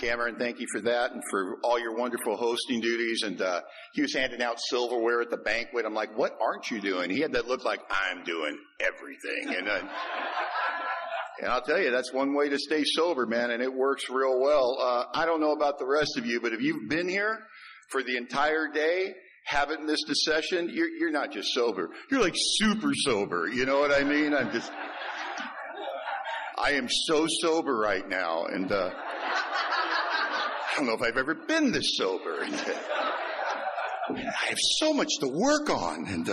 Cameron, thank you for that and for all your wonderful hosting duties. And he was handing out silverware at the banquet. I'm like, what aren't you doing? He had that look like, I'm doing everything. And I'll tell you, that's one way to stay sober, man, and it works real well. I don't know about the rest of you, but if you've been here for the entire day, haven't missed a session, you're not just sober. You're like super sober. You know what I mean? I am so sober right now. And I don't know if I've ever been this sober. And, I have so much to work on. And,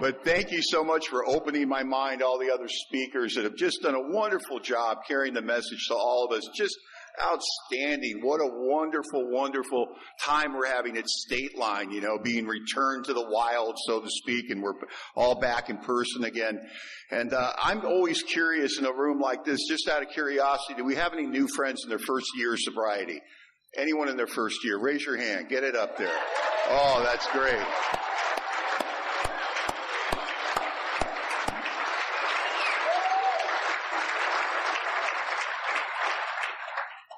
but thank you so much for opening my mind, all the other speakers that have just done a wonderful job carrying the message to all of us. Just outstanding. What a wonderful, wonderful time we're having at Stateline, you know, being returned to the wild, so to speak, and we're all back in person again. And I'm always curious in a room like this, just out of curiosity, do we have any new friends in their first year of sobriety? Anyone in their first year? Raise your hand. Get it up there. Oh, that's great.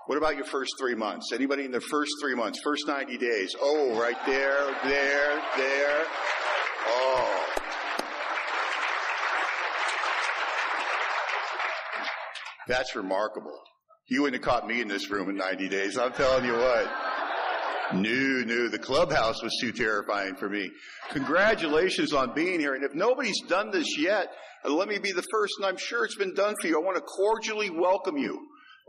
What about your first 3 months? Anybody in their first 3 months, first 90 days? Oh, right there. Oh. That's remarkable. You wouldn't have caught me in this room in 90 days. I'm telling you what. No. The clubhouse was too terrifying for me. Congratulations on being here. And if nobody's done this yet, let me be the first, and I'm sure it's been done for you. I want to cordially welcome you.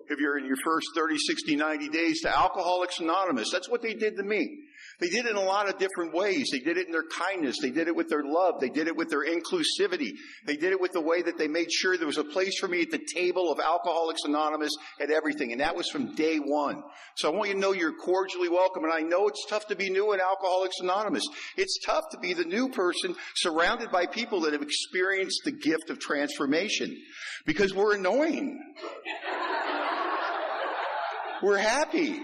If you're in your first 30, 60, 90 days to Alcoholics Anonymous, that's what they did to me. They did it in a lot of different ways. They did it in their kindness. They did it with their love. They did it with their inclusivity. They did it with the way that they made sure there was a place for me at the table of Alcoholics Anonymous at everything. And that was from day one. So I want you to know you're cordially welcome. And I know it's tough to be new in Alcoholics Anonymous. It's tough to be the new person surrounded by people that have experienced the gift of transformation because we're annoying. We're happy.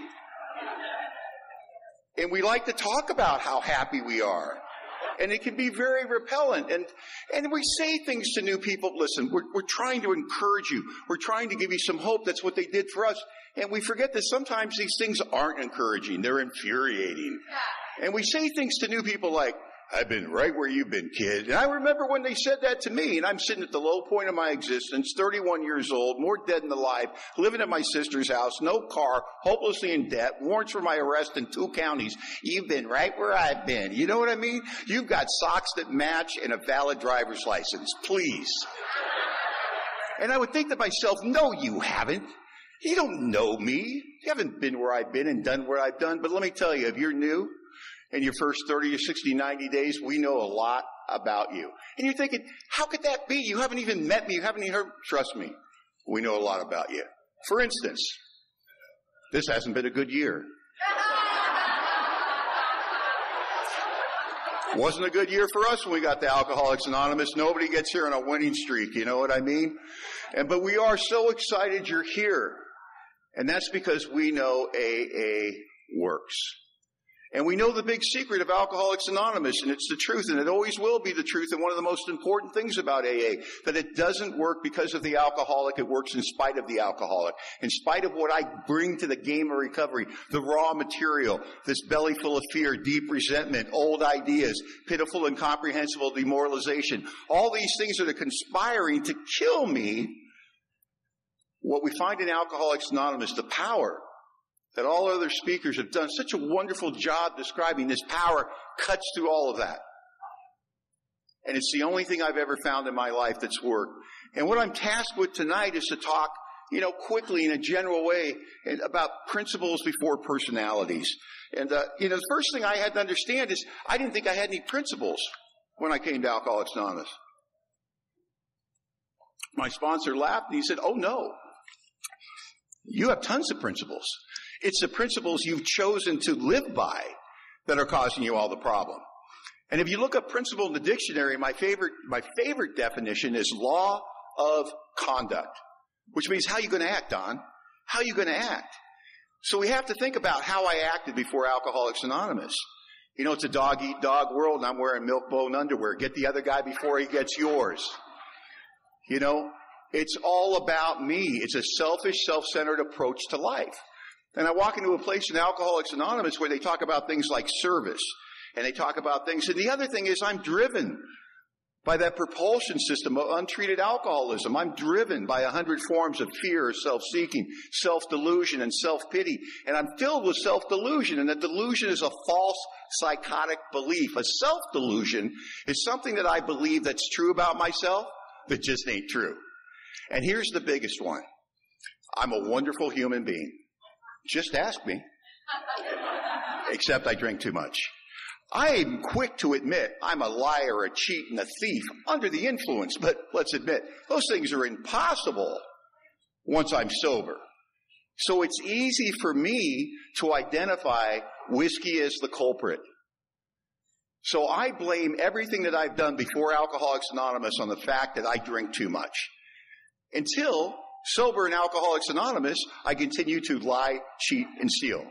And we like to talk about how happy we are. And it can be very repellent. And we say things to new people. Listen, we're trying to encourage you. We're trying to give you some hope. That's what they did for us. And we forget that sometimes these things aren't encouraging. They're infuriating. And we say things to new people like, I've been right where you've been, kid. And I remember when they said that to me, and I'm sitting at the low point of my existence, 31 years old, more dead than alive, living at my sister's house, no car, hopelessly in debt, warrants for my arrest in 2 counties. You've been right where I've been. You know what I mean? You've got socks that match and a valid driver's license. Please. And I would think to myself, no, you haven't. You don't know me. You haven't been where I've been and done what I've done. But let me tell you, if you're new, in your first 30 or 60, 90 days, we know a lot about you. And you're thinking, how could that be? You haven't even met me. You haven't even heard. Trust me, we know a lot about you. For instance, this hasn't been a good year. Wasn't a good year for us when we got to Alcoholics Anonymous. Nobody gets here on a winning streak. You know what I mean? But we are so excited you're here. And that's because we know AA works. And we know the big secret of Alcoholics Anonymous, and it's the truth, and it always will be the truth, and one of the most important things about AA, that it doesn't work because of the alcoholic, it works in spite of the alcoholic, in spite of what I bring to the game of recovery, the raw material, this belly full of fear, deep resentment, old ideas, pitiful, incomprehensible demoralization. All these things that are conspiring to kill me, what we find in Alcoholics Anonymous, the power that all other speakers have done such a wonderful job describing, this power cuts through all of that. And it's the only thing I've ever found in my life that's worked. And what I'm tasked with tonight is to talk, you know, quickly in a general way about principles before personalities. And, you know, the first thing I had to understand is I didn't think I had any principles when I came to Alcoholics Anonymous. My sponsor laughed and he said, oh, no, you have tons of principles. It's the principles you've chosen to live by that are causing you all the problem. And if you look up principle in the dictionary, my favorite definition is law of conduct, which means how are you going to act, Don? How are you going to act? So we have to think about how I acted before Alcoholics Anonymous. You know, it's a dog-eat-dog world, and I'm wearing milk-bone underwear. Get the other guy before he gets yours. You know, it's all about me. It's a selfish, self-centered approach to life. And I walk into a place in Alcoholics Anonymous where they talk about things like service, and they talk about things. And the other thing is I'm driven by that propulsion system of untreated alcoholism. I'm driven by 100 forms of fear, self-seeking, self-delusion, and self-pity. And I'm filled with self-delusion. And the delusion is a false psychotic belief. A self-delusion is something that I believe that's true about myself that just ain't true. And here's the biggest one. I'm a wonderful human being. Just ask me. Except I drink too much. I am quick to admit I'm a liar, a cheat, and a thief under the influence, but let's admit, those things are impossible once I'm sober. So it's easy for me to identify whiskey as the culprit. So I blame everything that I've done before Alcoholics Anonymous on the fact that I drink too much. Until sober in Alcoholics Anonymous, I continue to lie, cheat, and steal.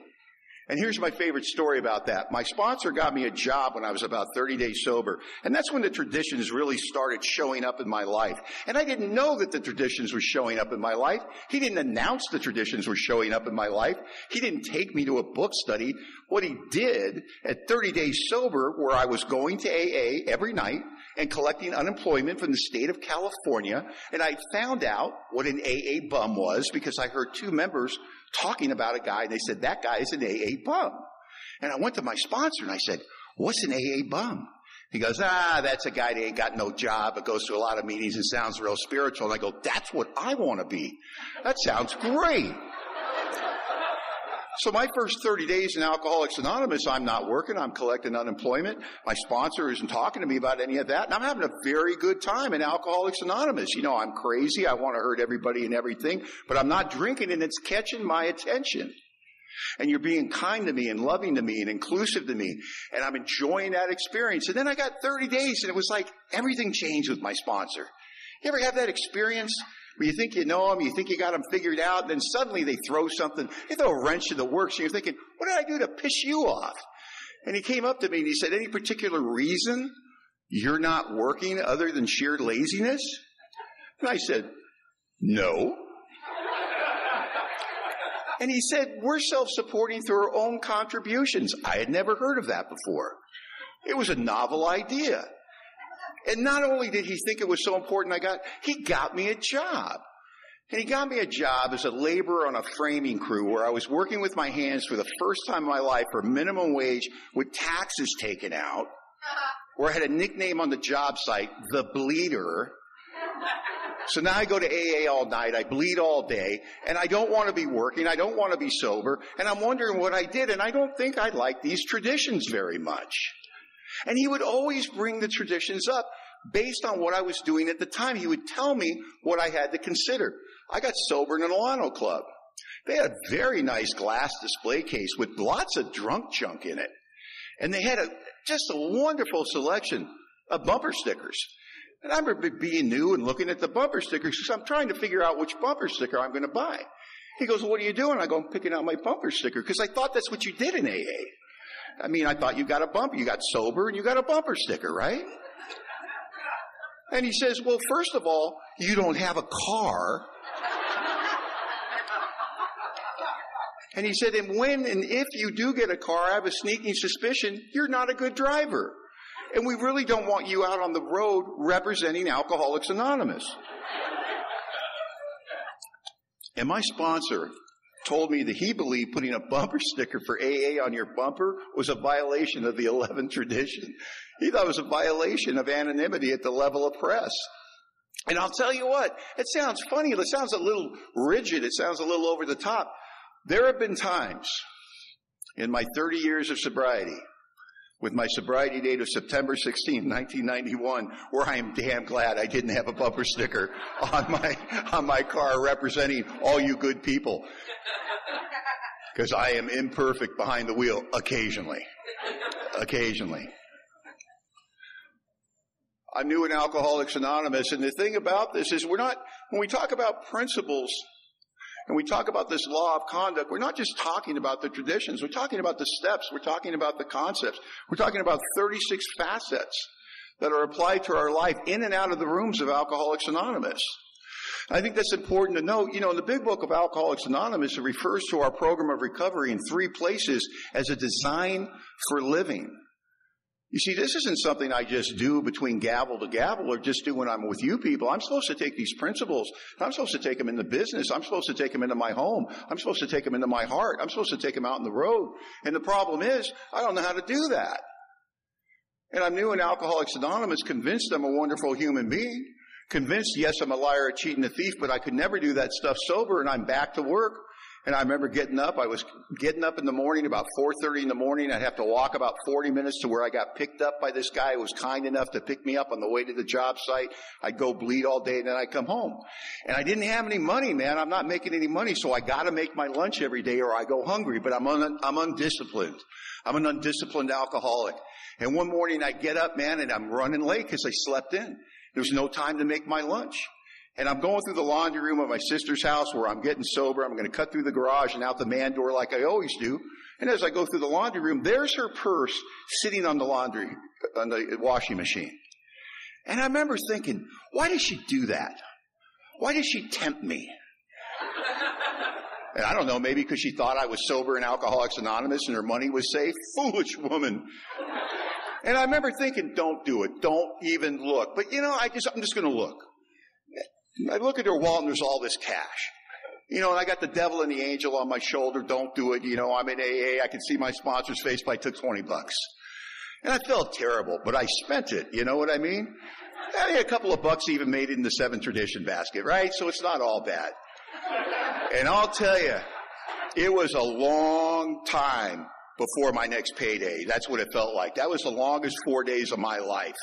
And here's my favorite story about that. My sponsor got me a job when I was about 30 days sober. And that's when the traditions really started showing up in my life. And I didn't know that the traditions were showing up in my life. He didn't announce the traditions were showing up in my life. He didn't take me to a book study. What he did at 30 days sober, where I was going to AA every night and collecting unemployment from the state of California, and I found out what an AA bum was because I heard two members talking about a guy, and they said, that guy is an AA bum. And I went to my sponsor, and I said, what's an AA bum? He goes, that's a guy that ain't got no job, but goes to a lot of meetings and sounds real spiritual. And I go, that's what I want to be. That sounds great. So my first 30 days in Alcoholics Anonymous, I'm not working. I'm collecting unemployment. My sponsor isn't talking to me about any of that. And I'm having a very good time in Alcoholics Anonymous. You know, I'm crazy. I want to hurt everybody and everything. But I'm not drinking, and it's catching my attention. And you're being kind to me and loving to me and inclusive to me. And I'm enjoying that experience. And then I got 30 days, and it was like everything changed with my sponsor. You ever have that experience? You think you know them, you think you got them figured out, and then suddenly they throw something, they throw a wrench in the works, and you're thinking, what did I do to piss you off? And he came up to me and he said, any particular reason you're not working other than sheer laziness? And I said, no. And he said, we're self-supporting through our own contributions. I had never heard of that before. It was a novel idea. And not only did he think it was so important, he got me a job. And he got me a job as a laborer on a framing crew where I was working with my hands for the first time in my life for minimum wage with taxes taken out, where I had a nickname on the job site, the bleeder. So now I go to AA all night, I bleed all day, and I don't want to be working, I don't want to be sober, and I'm wondering what I did, and I don't think I like these traditions very much. And he would always bring the traditions up based on what I was doing at the time. He would tell me what I had to consider. I got sober in an Alano Club. They had a very nice glass display case with lots of drunk junk in it. And they had just a wonderful selection of bumper stickers. And I remember being new and looking at the bumper stickers because I'm trying to figure out which bumper sticker I'm going to buy. He goes, well, what are you doing? I go, I'm picking out my bumper sticker because I thought that's what you did in AA. I mean, I thought you got a bumper. You got sober and you got a bumper sticker, right? And he says, well, first of all, you don't have a car. And he said, and when and if you do get a car, I have a sneaking suspicion you're not a good driver. And we really don't want you out on the road representing Alcoholics Anonymous. And my sponsor told me that he believed putting a bumper sticker for AA on your bumper was a violation of the 11th tradition. He thought it was a violation of anonymity at the level of press. And I'll tell you what, it sounds funny. It sounds a little rigid. It sounds a little over the top. There have been times in my 30 years of sobriety, with my sobriety date of September 16, 1991, where I am damn glad I didn't have a bumper sticker on my car representing all you good people. Because I am imperfect behind the wheel occasionally. I'm new in Alcoholics Anonymous, and the thing about this is we're not, when we talk about principles and we talk about this law of conduct, we're not just talking about the traditions. We're talking about the steps. We're talking about the concepts. We're talking about 36 facets that are applied to our life in and out of the rooms of Alcoholics Anonymous. I think that's important to note. You know, in the big book of Alcoholics Anonymous, it refers to our program of recovery in 3 places as a design for living. You see, this isn't something I just do between gavel to gavel or just do when I'm with you people. I'm supposed to take these principles. I'm supposed to take them into business. I'm supposed to take them into my home. I'm supposed to take them into my heart. I'm supposed to take them out on the road. And the problem is, I don't know how to do that. And I'm new in Alcoholics Anonymous, convinced I'm a wonderful human being. Convinced, yes, I'm a liar, a cheat, and a thief, but I could never do that stuff sober, and I'm back to work. And I remember getting up. I was getting up in the morning, about 4:30 in the morning. I'd have to walk about 40 minutes to where I got picked up by this guy who was kind enough to pick me up on the way to the job site. I'd go bleed all day, and then I'd come home. And I didn't have any money, man. I'm not making any money, so I got to make my lunch every day or I go hungry. But I'm undisciplined. I'm an undisciplined alcoholic. And one morning I get up, man, and I'm running late because I slept in. There's no time to make my lunch. And I'm going through the laundry room of my sister's house where I'm getting sober. I'm going to cut through the garage and out the man door like I always do. And as I go through the laundry room, there's her purse sitting on the washing machine. And I remember thinking, why does she do that? Why does she tempt me? And I don't know, maybe because she thought I was sober in Alcoholics Anonymous and her money was safe. Foolish woman. And I remember thinking, don't do it. Don't even look. But, you know, I'm just going to look. I look at her wallet and there's all this cash. You know, and I got the devil and the angel on my shoulder. Don't do it. You know, I'm in AA. I can see my sponsor's face, but I took $20. And I felt terrible, but I spent it. You know what I mean? I mean, a couple of bucks even made it in the 7th tradition basket, right? So it's not all bad. And I'll tell you, it was a long time before my next payday. That's what it felt like. That was the longest 4 days of my life.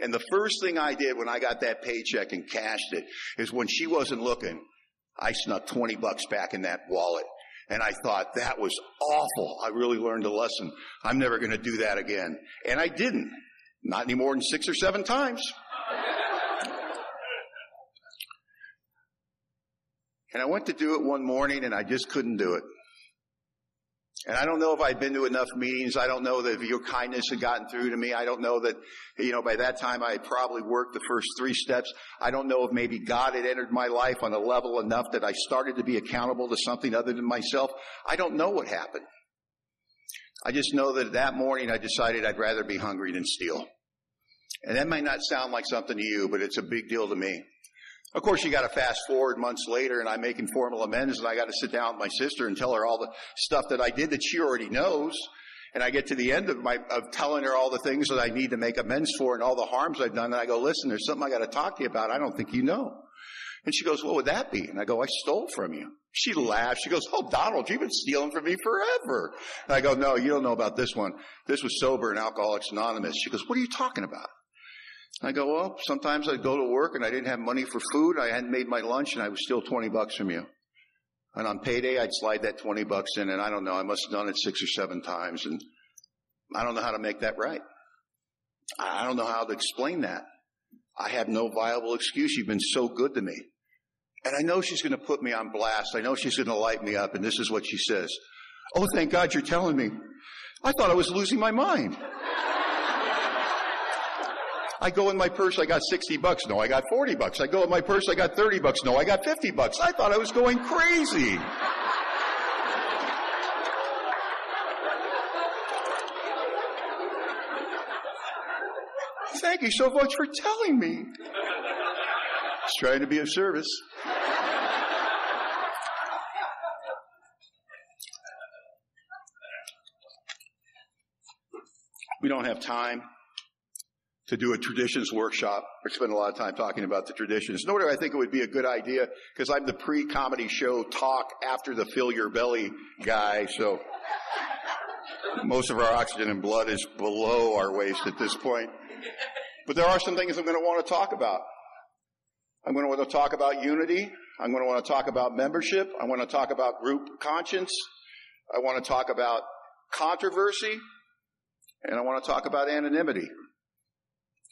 And the first thing I did when I got that paycheck and cashed it is when she wasn't looking, I snuck $20 back in that wallet. And I thought, that was awful. I really learned a lesson. I'm never going to do that again. And I didn't. Not any more than 6 or 7 times. And I went to do it one morning, and I just couldn't do it. And I don't know if I'd been to enough meetings. I don't know that your kindness had gotten through to me. I don't know that, you know, by that time I had probably worked the first 3 steps. I don't know if maybe God had entered my life on a level enough that I started to be accountable to something other than myself. I don't know what happened. I just know that that morning I decided I'd rather be hungry than steal. And that might not sound like something to you, but it's a big deal to me. Of course, you got to fast forward months later, and I'm making formal amends, and I got to sit down with my sister and tell her all the stuff that I did that she already knows. And I get to the end of telling her all the things that I need to make amends for and all the harms I've done. And I go, listen, there's something I got to talk to you about. I don't think you know. And she goes, what would that be? And I go, I stole from you. She laughs. She goes, oh, Donald, you've been stealing from me forever. And I go, no, you don't know about this one. This was sober and Alcoholics Anonymous. She goes, what are you talking about? I go, well, sometimes I'd go to work and I didn't have money for food. I hadn't made my lunch and I was still $20 from you. And on payday, I'd slide that $20 in, and I don't know, I must have done it 6 or 7 times. And I don't know how to make that right. I don't know how to explain that. I have no viable excuse. You've been so good to me. And I know she's going to put me on blast. I know she's going to light me up. And this is what she says. Oh, thank God you're telling me. I thought I was losing my mind. I go in my purse, I got $60. No, I got $40. I go in my purse, I got $30. No, I got $50. I thought I was going crazy. Thank you so much for telling me. Just trying to be of service. We don't have time to do a traditions workshop or spend a lot of time talking about the traditions. Nor do I think it would be a good idea, because I'm the pre-comedy show talk after the fill your belly guy, so most of our oxygen and blood is below our waist at this point. But there are some things I'm going to want to talk about. I'm going to want to talk about unity. I'm going to want to talk about membership. I want to talk about group conscience. I want to talk about controversy. And I want to talk about anonymity.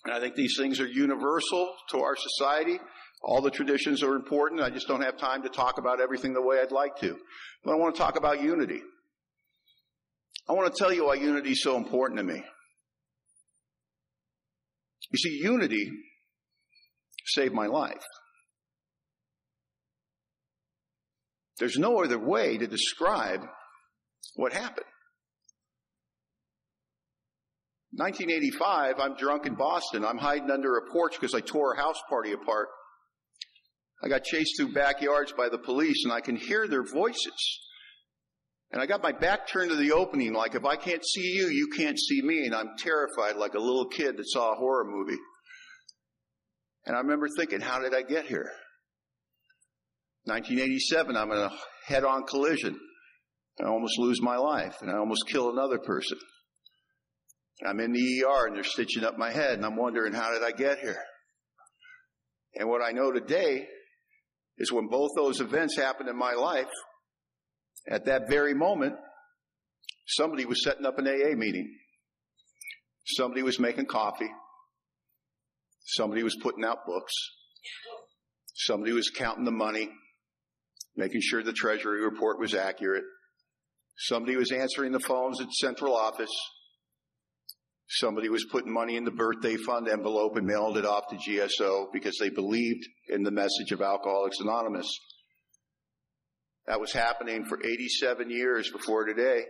And I think these things are universal to our society. All the traditions are important. I just don't have time to talk about everything the way I'd like to. But I want to talk about unity. I want to tell you why unity is so important to me. You see, unity saved my life. There's no other way to describe what happened. 1985, I'm drunk in Boston. I'm hiding under a porch because I tore a house party apart. I got chased through backyards by the police, and I can hear their voices. And I got my back turned to the opening, like, if I can't see you, you can't see me. And I'm terrified like a little kid that saw a horror movie. And I remember thinking, how did I get here? 1987, I'm in a head-on collision. I almost lose my life, and I almost kill another person. I'm in the ER, and they're stitching up my head, and I'm wondering, how did I get here? And what I know today is when both those events happened in my life, at that very moment, somebody was setting up an AA meeting. Somebody was making coffee. Somebody was putting out books. Somebody was counting the money, making sure the treasury report was accurate. Somebody was answering the phones at the central office. Somebody was putting money in the birthday fund envelope and mailed it off to GSO because they believed in the message of Alcoholics Anonymous. That was happening for 87 years before today,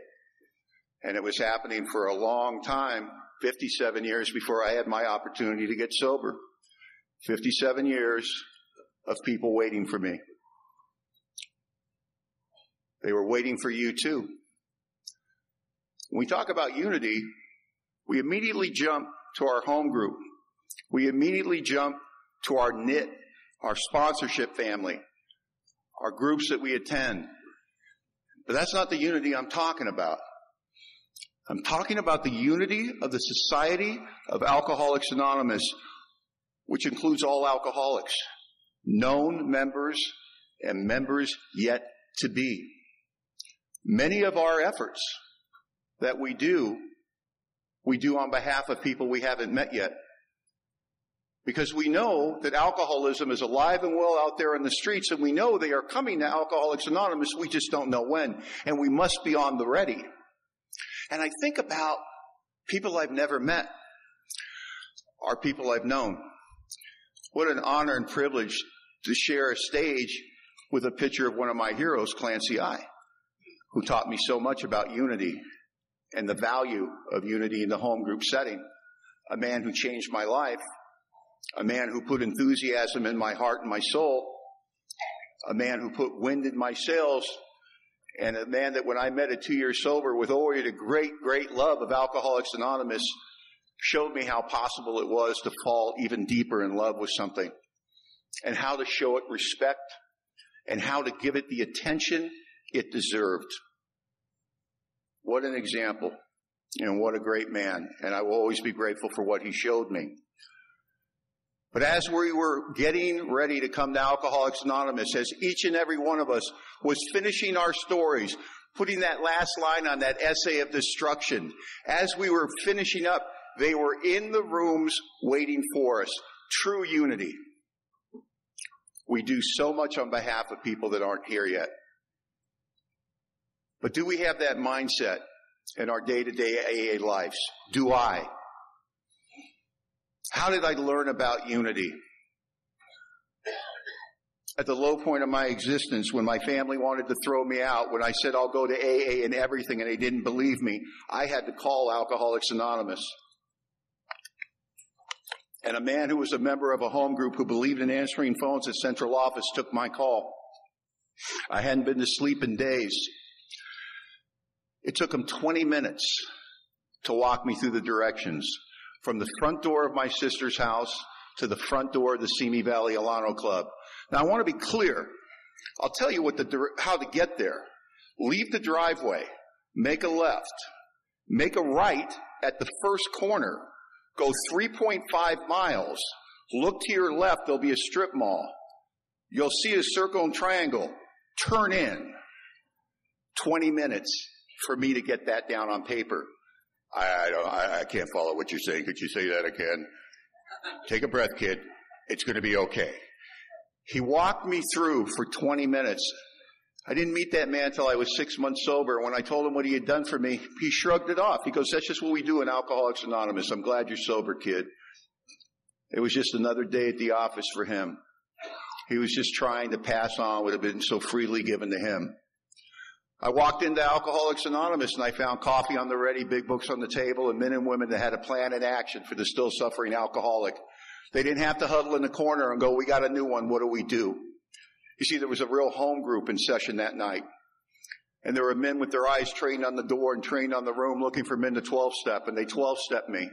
and it was happening for a long time, 57 years before I had my opportunity to get sober. 57 years of people waiting for me. They were waiting for you too. When we talk about unity, we immediately jump to our home group. We immediately jump to our knit, our sponsorship family, our groups that we attend. But that's not the unity I'm talking about. I'm talking about the unity of the Society of Alcoholics Anonymous, which includes all alcoholics, known members and members yet to be. Many of our efforts that we do on behalf of people we haven't met yet. Because we know that alcoholism is alive and well out there in the streets, and we know they are coming to Alcoholics Anonymous, we just don't know when, and we must be on the ready. And I think about people I've never met, or people I've known. What an honor and privilege to share a stage with a picture of one of my heroes, Clancy I, who taught me so much about unity and the value of unity in the home group setting, a man who changed my life, a man who put enthusiasm in my heart and my soul, a man who put wind in my sails, and a man that when I met at 2 years sober with already a great, great love of Alcoholics Anonymous, showed me how possible it was to fall even deeper in love with something, and how to show it respect, and how to give it the attention it deserved. What an example, and what a great man, and I will always be grateful for what he showed me. But as we were getting ready to come to Alcoholics Anonymous, as each and every one of us was finishing our stories, putting that last line on that essay of destruction, as we were finishing up, they were in the rooms waiting for us. True unity. We do so much on behalf of people that aren't here yet. But do we have that mindset in our day-to-day AA lives? Do I? How did I learn about unity? At the low point of my existence, when my family wanted to throw me out, when I said I'll go to AA and everything and they didn't believe me, I had to call Alcoholics Anonymous. And a man who was a member of a home group who believed in answering phones at central office took my call. I hadn't been to sleep in days. It took him 20 minutes to walk me through the directions from the front door of my sister's house to the front door of the Simi Valley Alano Club. Now, I want to be clear. I'll tell you what how to get there. Leave the driveway, make a left, make a right at the first corner, go 3.5 miles, look to your left, there'll be a strip mall. You'll see a circle and triangle. Turn in. 20 minutes for me to get that down on paper. I can't follow what you're saying. Could you say that again? Take a breath, kid. It's going to be okay. He walked me through for 20 minutes. I didn't meet that man until I was 6 months sober. When I told him what he had done for me, he shrugged it off. He goes, that's just what we do in Alcoholics Anonymous. I'm glad you're sober, kid. It was just another day at the office for him. He was just trying to pass on what had been so freely given to him. I walked into Alcoholics Anonymous and I found coffee on the ready, big books on the table, and men and women that had a plan in action for the still suffering alcoholic. They didn't have to huddle in the corner and go, we got a new one, what do we do? You see, there was a real home group in session that night. And there were men with their eyes trained on the door and trained on the room looking for men to 12-step, and they 12-stepped me.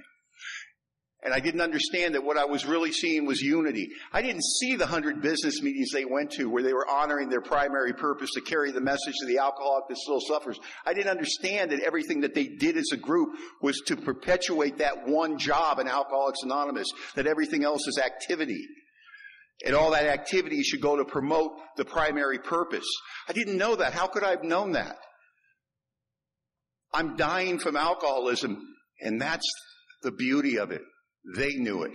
And I didn't understand that what I was really seeing was unity. I didn't see the 100 business meetings they went to where they were honoring their primary purpose to carry the message to the alcoholic that still suffers. I didn't understand that everything that they did as a group was to perpetuate that one job in Alcoholics Anonymous, that everything else is activity. And all that activity should go to promote the primary purpose. I didn't know that. How could I have known that? I'm dying from alcoholism, and that's the beauty of it. They knew it.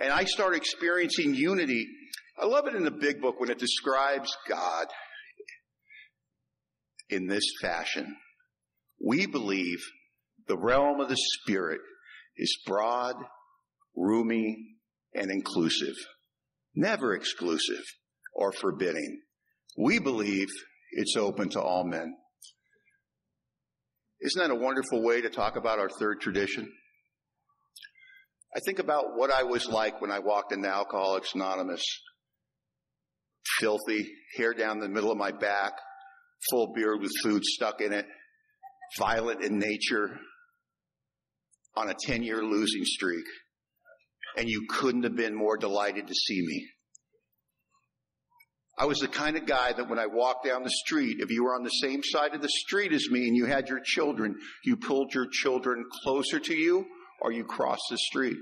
And I started experiencing unity. I love it in the big book when it describes God in this fashion. We believe the realm of the spirit is broad, roomy, and inclusive, never exclusive or forbidding. We believe it's open to all men. Isn't that a wonderful way to talk about our third tradition? I think about what I was like when I walked into Alcoholics Anonymous. Filthy, hair down the middle of my back, full beard with food stuck in it, violent in nature, on a 10-year losing streak. And you couldn't have been more delighted to see me. I was the kind of guy that when I walked down the street, if you were on the same side of the street as me and you had your children, you pulled your children closer to you, or you cross the street.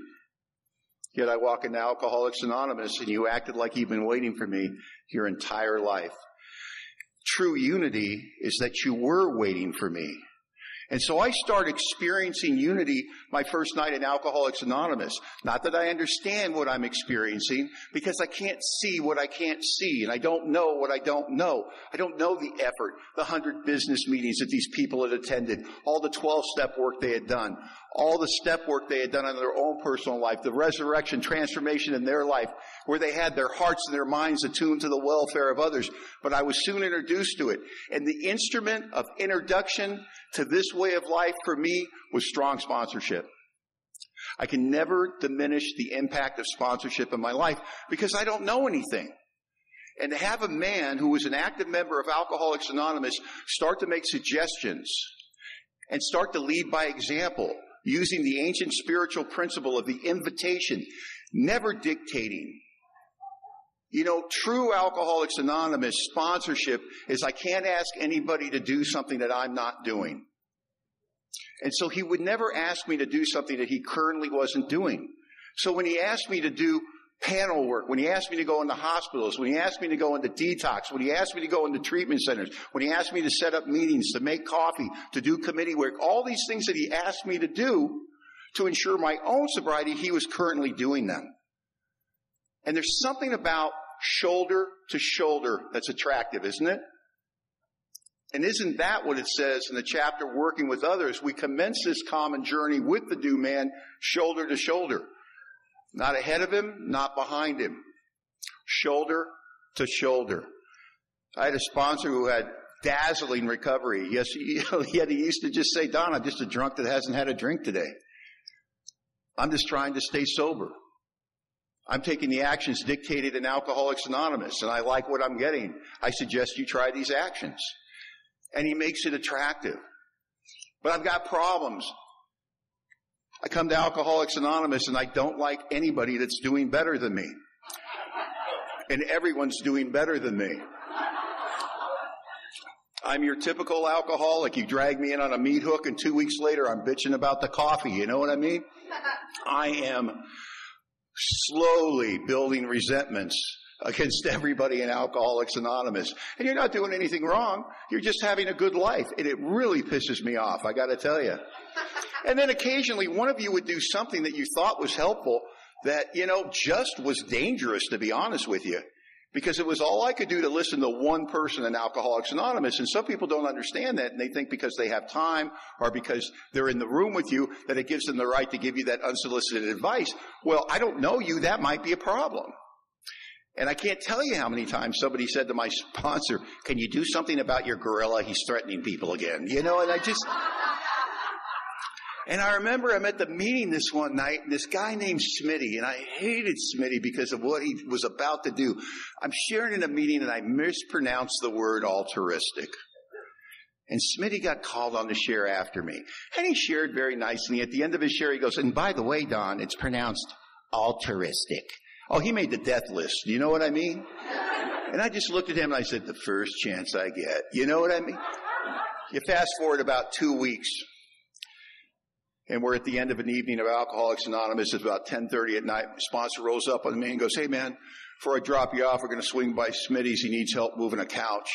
Yet I walk into Alcoholics Anonymous and you acted like you've been waiting for me your entire life. True unity is that you were waiting for me. And so I start experiencing unity my first night in Alcoholics Anonymous. Not that I understand what I'm experiencing, because I can't see what I can't see, and I don't know what I don't know. I don't know the effort, the 100 business meetings that these people had attended, all the 12-step work they had done, all the step work they had done on their own personal life, the resurrection, transformation in their life, where they had their hearts and their minds attuned to the welfare of others. But I was soon introduced to it. And the instrument of introduction to this way of life for me was strong sponsorship. I can never diminish the impact of sponsorship in my life because I don't know anything. And to have a man who was an active member of Alcoholics Anonymous start to make suggestions and start to lead by example using the ancient spiritual principle of the invitation, never dictating. You know, true Alcoholics Anonymous sponsorship is I can't ask anybody to do something that I'm not doing. And so he would never ask me to do something that he currently wasn't doing. So when he asked me to do panel work, when he asked me to go into hospitals, when he asked me to go into detox, when he asked me to go into treatment centers, when he asked me to set up meetings, to make coffee, to do committee work, all these things that he asked me to do to ensure my own sobriety, he was currently doing them. And there's something about shoulder to shoulder that's attractive, isn't it? And isn't that what it says in the chapter, Working with Others? We commence this common journey with the due man, shoulder to shoulder. Not ahead of him, not behind him. Shoulder to shoulder. I had a sponsor who had dazzling recovery. Yes, he used to just say, Don, I'm just a drunk that hasn't had a drink today. I'm just trying to stay sober. I'm taking the actions dictated in Alcoholics Anonymous, and I like what I'm getting. I suggest you try these actions. And he makes it attractive. But I've got problems. I come to Alcoholics Anonymous, and I don't like anybody that's doing better than me. And everyone's doing better than me. I'm your typical alcoholic. You drag me in on a meat hook, and 2 weeks later, I'm bitching about the coffee. You know what I mean? I am slowly building resentments against everybody in Alcoholics Anonymous. And you're not doing anything wrong. You're just having a good life. And it really pisses me off, I got to tell you. And then occasionally one of you would do something that you thought was helpful that, you know, just was dangerous, to be honest with you. Because it was all I could do to listen to one person in Alcoholics Anonymous. And some people don't understand that, and they think because they have time or because they're in the room with you that it gives them the right to give you that unsolicited advice. Well, I don't know you. That might be a problem. And I can't tell you how many times somebody said to my sponsor, can you do something about your gorilla? He's threatening people again. You know, and I just... And I remember I'm at the meeting this one night, and this guy named Smitty, and I hated Smitty because of what he was about to do. I'm sharing in a meeting, and I mispronounced the word altruistic. And Smitty got called on to share after me. And he shared very nicely. At the end of his share, he goes, and by the way, Don, it's pronounced altruistic. Oh, he made the death list. You know what I mean? And I just looked at him, and I said, the first chance I get. You know what I mean? You fast forward about 2 weeks. And we're at the end of an evening of Alcoholics Anonymous. It's about 10:30 at night. My sponsor rolls up on me and goes, hey, man, before I drop you off, we're going to swing by Smitty's. He needs help moving a couch.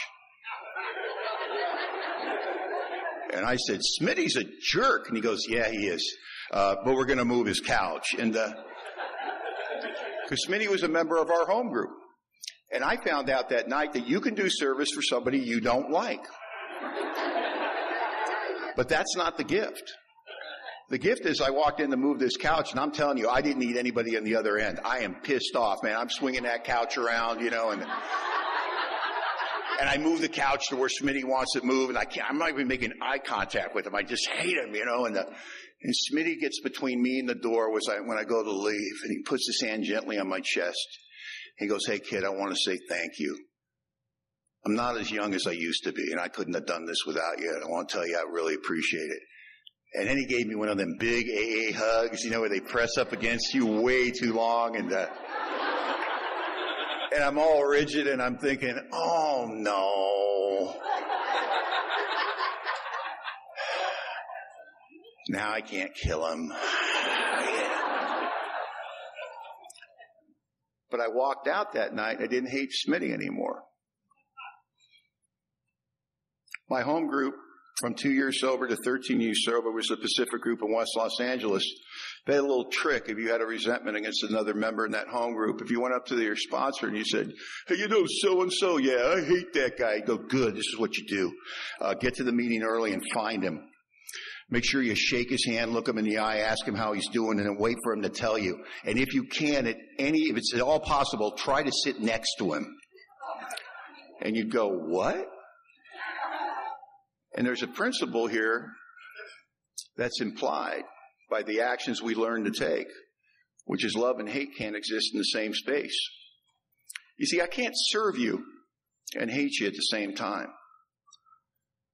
And I said, Smitty's a jerk. And he goes, yeah, he is. But we're going to move his couch. And because Smitty was a member of our home group. And I found out that night that you can do service for somebody you don't like. But that's not the gift. The gift is I walked in to move this couch, and I'm telling you, I didn't need anybody on the other end. I am pissed off, man. I'm swinging that couch around, you know, and I move the couch to where Smitty wants it moved, and I'm not even making eye contact with him. I just hate him, you know, and Smitty gets between me and the door when I go to leave, and he puts his hand gently on my chest. He goes, hey, kid, I want to say thank you. I'm not as young as I used to be, and I couldn't have done this without you, and I want to tell you I really appreciate it. And then he gave me one of them big AA hugs, you know, where they press up against you way too long. And I'm all rigid, and I'm thinking, oh, no. Now I can't kill him. But I walked out that night, and I didn't hate Smitty anymore. My home group, from 2 years sober to 13 years sober, was the Pacific Group in West Los Angeles. They had a little trick if you had a resentment against another member in that home group. If you went up to your sponsor and you said, hey, you know, so-and-so, yeah, I hate that guy. He'd go, good, this is what you do. Get to the meeting early and find him. Make sure you shake his hand, look him in the eye, ask him how he's doing, and then wait for him to tell you. And if you can, if it's at all possible, try to sit next to him. And you'd go, what? And there's a principle here that's implied by the actions we learn to take, which is love and hate can't exist in the same space. You see, I can't serve you and hate you at the same time.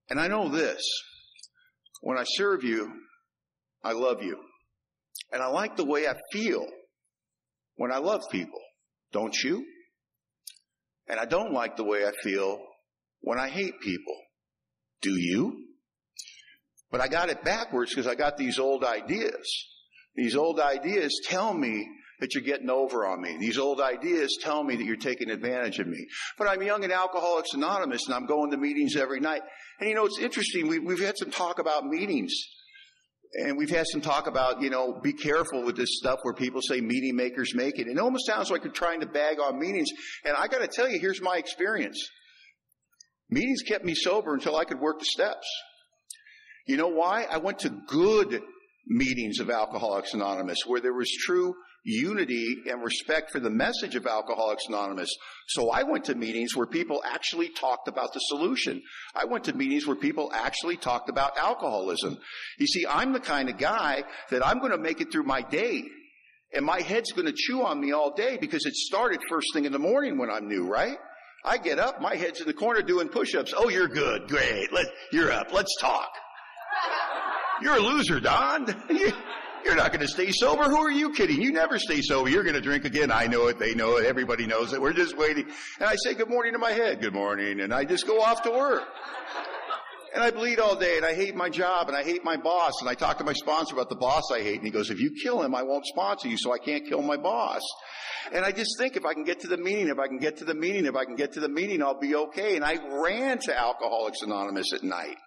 And I know this. When I serve you, I love you. And I like the way I feel when I love people. Don't you? And I don't like the way I feel when I hate people. Do you? But I got it backwards because I got these old ideas. These old ideas tell me that you're getting over on me. These old ideas tell me that you're taking advantage of me. But I'm young and Alcoholics Anonymous, and I'm going to meetings every night. And, you know, it's interesting. We've had some talk about meetings. And we've had some talk about, you know, be careful with this stuff where people say meeting makers make it. It almost sounds like you're trying to bag on meetings. And I got to tell you, here's my experience. Meetings kept me sober until I could work the steps. You know why? I went to good meetings of Alcoholics Anonymous where there was true unity and respect for the message of Alcoholics Anonymous. So I went to meetings where people actually talked about the solution. I went to meetings where people actually talked about alcoholism. You see, I'm the kind of guy that I'm going to make it through my day. And my head's going to chew on me all day because it started first thing in the morning when I'm new, right? I get up, my head's in the corner doing push-ups. Oh, you're good. Great. You're up. Let's talk. You're a loser, Don. You're not going to stay sober. Who are you kidding? You never stay sober. You're going to drink again. I know it. They know it. Everybody knows it. We're just waiting. And I say good morning to my head. Good morning. And I just go off to work. and I bleed all day, and I hate my job, and I hate my boss, and I talk to my sponsor about the boss I hate, and he goes, if you kill him, I won't sponsor you, so I can't kill my boss. And I just think, if I can get to the meeting, I'll be okay. And I ran to Alcoholics Anonymous at night.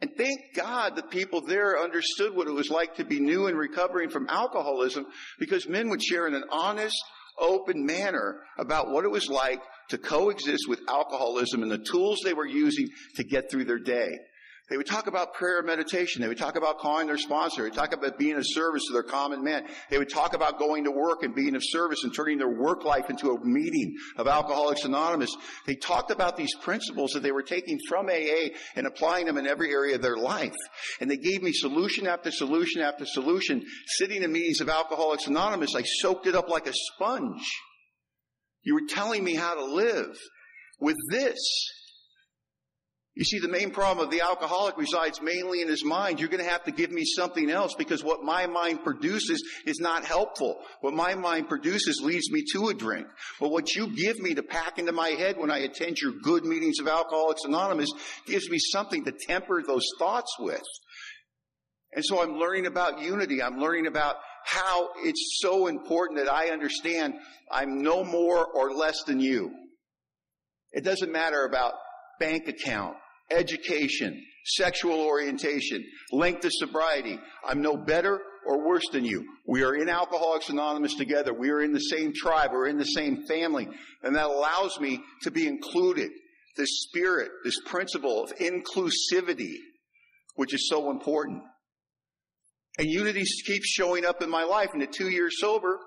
And thank God the people there understood what it was like to be new and recovering from alcoholism, because men would share in an honest, open manner about what it was like to coexist with alcoholism and the tools they were using to get through their day. They would talk about prayer and meditation. They would talk about calling their sponsor. They would talk about being of service to their common man. They would talk about going to work and being of service and turning their work life into a meeting of Alcoholics Anonymous. They talked about these principles that they were taking from AA and applying them in every area of their life. And they gave me solution after solution after solution. Sitting in meetings of Alcoholics Anonymous, I soaked it up like a sponge. You were telling me how to live with this. You see, the main problem of the alcoholic resides mainly in his mind. You're going to have to give me something else, because what my mind produces is not helpful. What my mind produces leads me to a drink. But what you give me to pack into my head when I attend your good meetings of Alcoholics Anonymous gives me something to temper those thoughts with. And so I'm learning about unity. I'm learning about how it's so important that I understand I'm no more or less than you. It doesn't matter about bank account, education, sexual orientation, length of sobriety. I'm no better or worse than you. We are in Alcoholics Anonymous together. We are in the same tribe. We're in the same family. And that allows me to be included. This spirit, this principle of inclusivity, which is so important. And unity keeps showing up in my life. And at 2 years sober,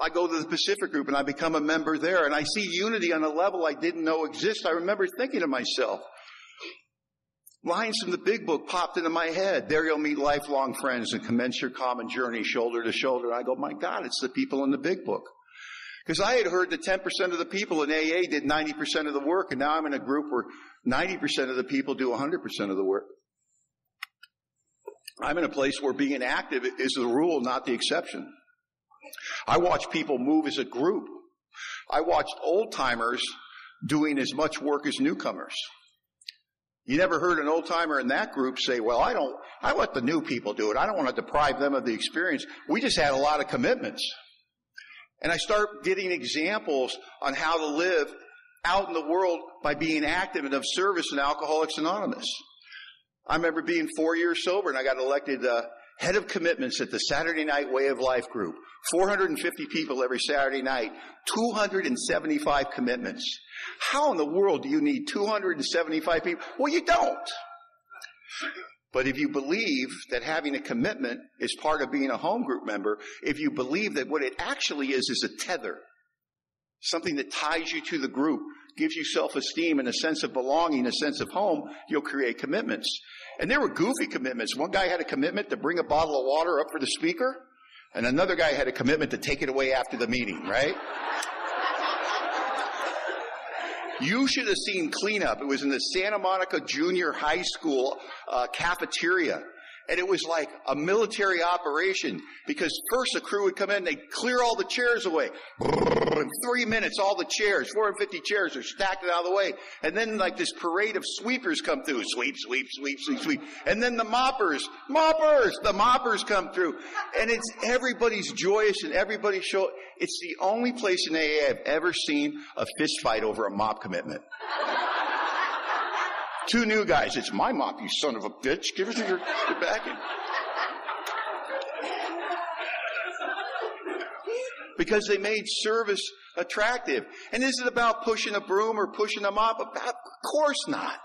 I go to the Pacific Group and I become a member there, and I see unity on a level I didn't know existed. I remember thinking to myself, lines from the Big Book popped into my head. There you'll meet lifelong friends and commence your common journey shoulder to shoulder. And I go, my God, it's the people in the Big Book. Because I had heard that 10% of the people in AA did 90% of the work, and now I'm in a group where 90% of the people do 100% of the work. I'm in a place where being active is the rule, not the exception. I watch people move as a group. I watched old-timers doing as much work as newcomers. You never heard an old-timer in that group say, well, I let the new people do it. I don't want to deprive them of the experience. We just had a lot of commitments. And I start getting examples on how to live out in the world by being active and of service in Alcoholics Anonymous. I remember being 4 years sober, and I got elected head of commitments at the Saturday Night Way of Life group. 450 people every Saturday night, 275 commitments. How in the world do you need 275 people? Well, you don't. But if you believe that having a commitment is part of being a home group member, if you believe that what it actually is a tether, something that ties you to the group, gives you self-esteem and a sense of belonging, a sense of home, you'll create commitments. And there were goofy commitments. One guy had a commitment to bring a bottle of water up for the speaker, and another guy had a commitment to take it away after the meeting, right? You should have seen cleanup. It was in the Santa Monica Junior High School cafeteria. And it was like a military operation, because first a crew would come in, they'd clear all the chairs away. In 3 minutes, all the chairs, 450 chairs are stacked out of the way. And then like this parade of sweepers come through. Sweep, sweep, sweep, sweep, sweep. And then the moppers come through. And it's everybody's joyous and everybody's show. It's the only place in AA I've ever seen a fist fight over a mop commitment. Two new guys. It's my mop, you son of a bitch. Give us your backing. Because they made service attractive. And is it about pushing a broom or pushing a mop? Of course not.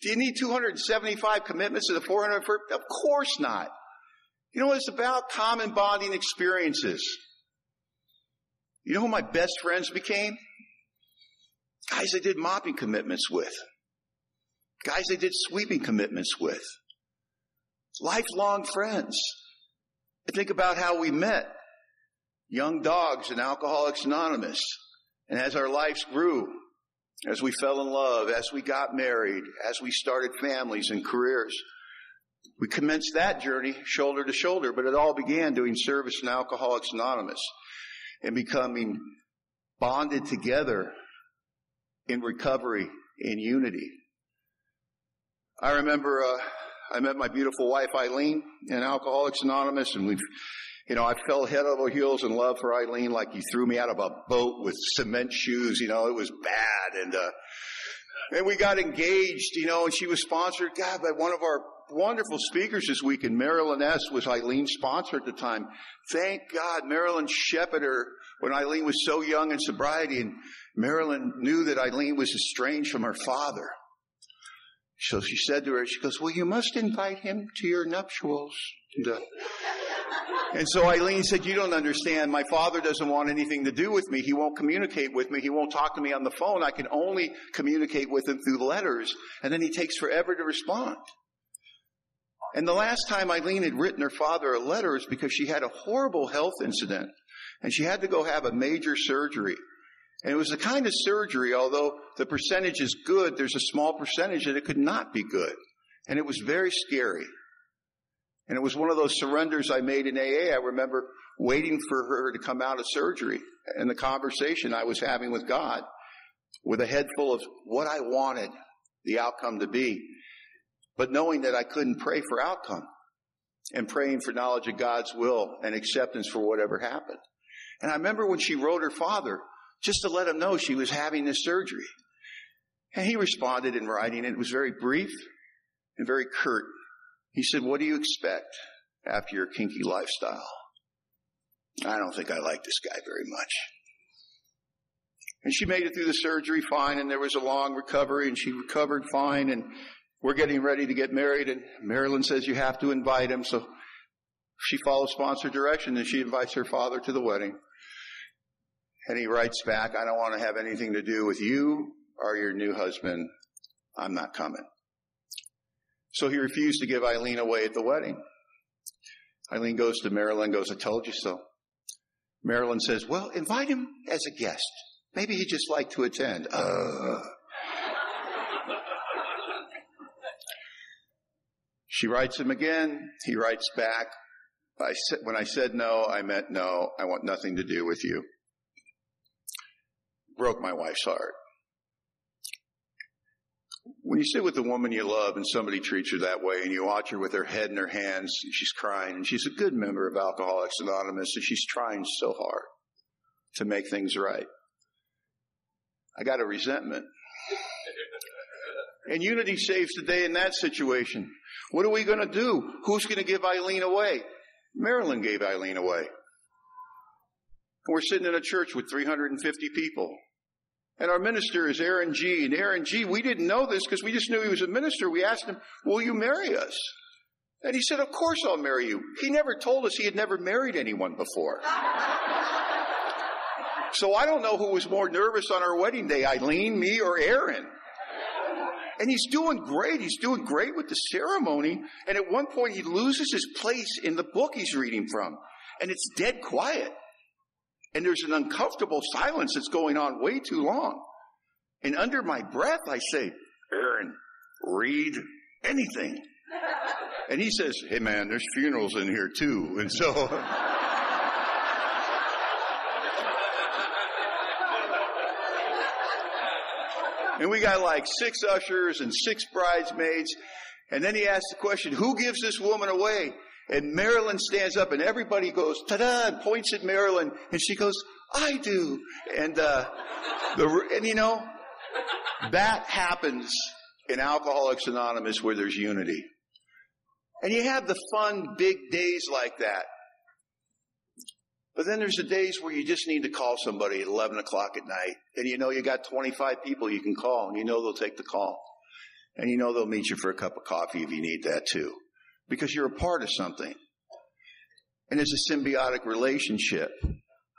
Do you need 275 commitments to the 400? Of course not. You know what it's about? Common bonding experiences. You know who my best friends became? Guys I did mopping commitments with. Guys they did sweeping commitments with. Lifelong friends. I think about how we met. Young dogs in Alcoholics Anonymous. And as our lives grew, as we fell in love, as we got married, as we started families and careers, we commenced that journey shoulder to shoulder. But it all began doing service in Alcoholics Anonymous and becoming bonded together in recovery, in unity. I remember I met my beautiful wife, Eileen, in Alcoholics Anonymous, and we've, I fell head over heels in love for Eileen, like you threw me out of a boat with cement shoes, it was bad. And we got engaged, and she was sponsored, God, by one of our wonderful speakers this week, and Marilyn S. was Eileen's sponsor at the time. Thank God, Marilyn Shepherd, when Eileen was so young in sobriety, and Marilyn knew that Eileen was estranged from her father. So she said to her, she goes, well, you must invite him to your nuptials. And so Eileen said, you don't understand. My father doesn't want anything to do with me. He won't communicate with me. He won't talk to me on the phone. I can only communicate with him through letters. And then he takes forever to respond. And the last time Eileen had written her father a letter is because she had a horrible health incident. And she had to go have a major surgery. And it was the kind of surgery, although the percentage is good, there's a small percentage that it could not be good. And it was very scary. And it was one of those surrenders I made in AA. I remember waiting for her to come out of surgery and the conversation I was having with God with a head full of what I wanted the outcome to be, but knowing that I couldn't pray for outcome and praying for knowledge of God's will and acceptance for whatever happened. And I remember when she wrote her father, just to let him know she was having this surgery. And he responded in writing, and it was very brief and very curt. He said, what do you expect after your kinky lifestyle? I don't think I like this guy very much. And she made it through the surgery fine, and there was a long recovery, and she recovered fine, and we're getting ready to get married, and Marilyn says you have to invite him. So she follows sponsor direction, and she invites her father to the wedding. And he writes back, I don't want to have anything to do with you or your new husband. I'm not coming. So he refused to give Eileen away at the wedding. Eileen goes to Marilyn, goes, I told you so. Marilyn says, well, invite him as a guest. Maybe he'd just like to attend. She writes him again. He writes back, when I said no, I meant no. I want nothing to do with you. Broke my wife's heart. When you sit with a woman you love and somebody treats her that way and you watch her with her head in her hands and she's crying and she's a good member of Alcoholics Anonymous and she's trying so hard to make things right. I got a resentment. And unity saves the day in that situation. What are we going to do? Who's going to give Eileen away? Marilyn gave Eileen away. And we're sitting in a church with 350 people. And our minister is Aaron G. And Aaron G., we didn't know this because we just knew he was a minister. We asked him, will you marry us? And he said, of course I'll marry you. He never told us he had never married anyone before. So I don't know who was more nervous on our wedding day, Eileen, me, or Aaron. And he's doing great. He's doing great with the ceremony. And at one point he loses his place in the book he's reading from. And it's dead quiet. And there's an uncomfortable silence that's going on way too long. And under my breath, I say, Aaron, read anything. And he says, hey, man, there's funerals in here, too. And so and we got like 6 ushers and 6 bridesmaids. And then he asked the question, who gives this woman away? And Marilyn stands up and everybody goes, ta-da, and points at Marilyn. And she goes, I do. And, that happens in Alcoholics Anonymous where there's unity. And you have the fun, big days like that. But then there's the days where you just need to call somebody at 11 o'clock at night. And you got 25 people you can call. And they'll take the call. And they'll meet you for a cup of coffee if you need that too. Because you're a part of something. And it's a symbiotic relationship.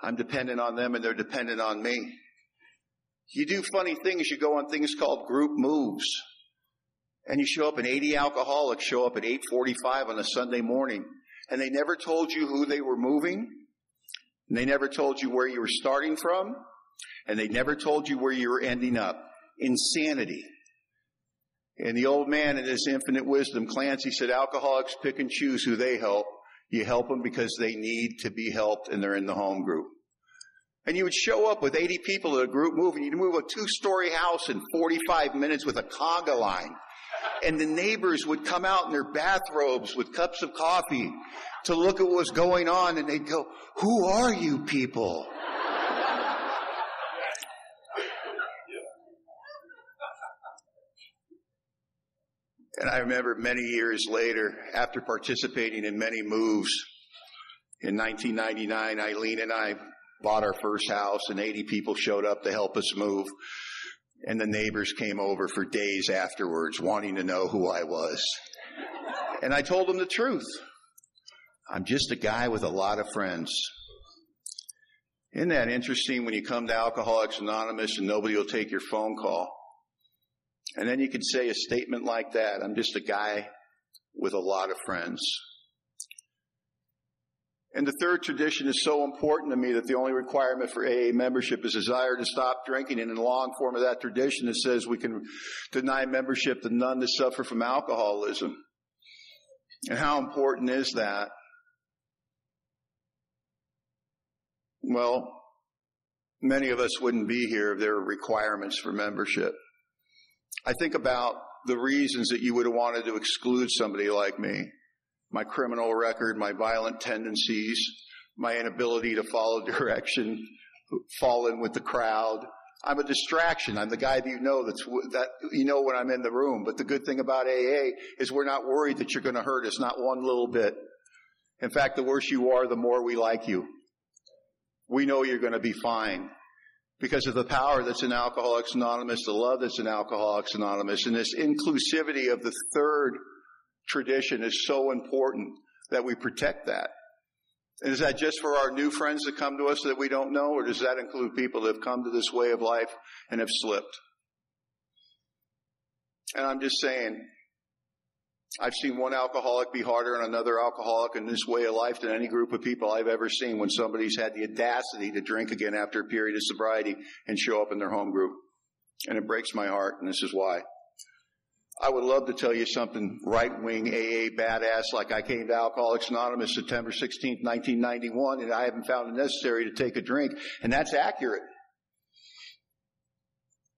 I'm dependent on them and they're dependent on me. You do funny things. You go on things called group moves. And you show up, and 80 alcoholics show up at 8:45 on a Sunday morning. And they never told you who they were moving. And they never told you where you were starting from. And they never told you where you were ending up. Insanity. And the old man in his infinite wisdom, Clancy, said, alcoholics pick and choose who they help. You help them because they need to be helped and they're in the home group. And you would show up with 80 people at a group move, and you'd move a 2-story house in 45 minutes with a conga line. and the neighbors would come out in their bathrobes with cups of coffee to look at what was going on, and they'd go, "Who are you people?" And I remember many years later, after participating in many moves, in 1999, Eileen and I bought our first house, and 80 people showed up to help us move. And the neighbors came over for days afterwards wanting to know who I was. And I told them the truth. I'm just a guy with a lot of friends. Isn't that interesting when you come to Alcoholics Anonymous and nobody will take your phone call? And then you can say a statement like that, I'm just a guy with a lot of friends. And the third tradition is so important to me that the only requirement for AA membership is desire to stop drinking. And in the long form of that tradition, it says we can deny membership to none that suffer from alcoholism. And how important is that? Well, many of us wouldn't be here if there were requirements for membership. I think about the reasons that you would have wanted to exclude somebody like me. My criminal record, my violent tendencies, my inability to follow direction, fall in with the crowd. I'm a distraction. I'm the guy that you know when I'm in the room. But the good thing about AA is we're not worried that you're going to hurt us, not one little bit. In fact, the worse you are, the more we like you. We know you're going to be fine. Because of the power that's in Alcoholics Anonymous, the love that's in Alcoholics Anonymous, and this inclusivity of the third tradition is so important that we protect that. And is that just for our new friends that come to us that we don't know, or does that include people that have come to this way of life and have slipped? And I'm just saying, I've seen one alcoholic be harder on another alcoholic in this way of life than any group of people I've ever seen when somebody's had the audacity to drink again after a period of sobriety and show up in their home group. And it breaks my heart, and this is why. I would love to tell you something right-wing AA badass like I came to Alcoholics Anonymous September 16th, 1991, and I haven't found it necessary to take a drink, and that's accurate.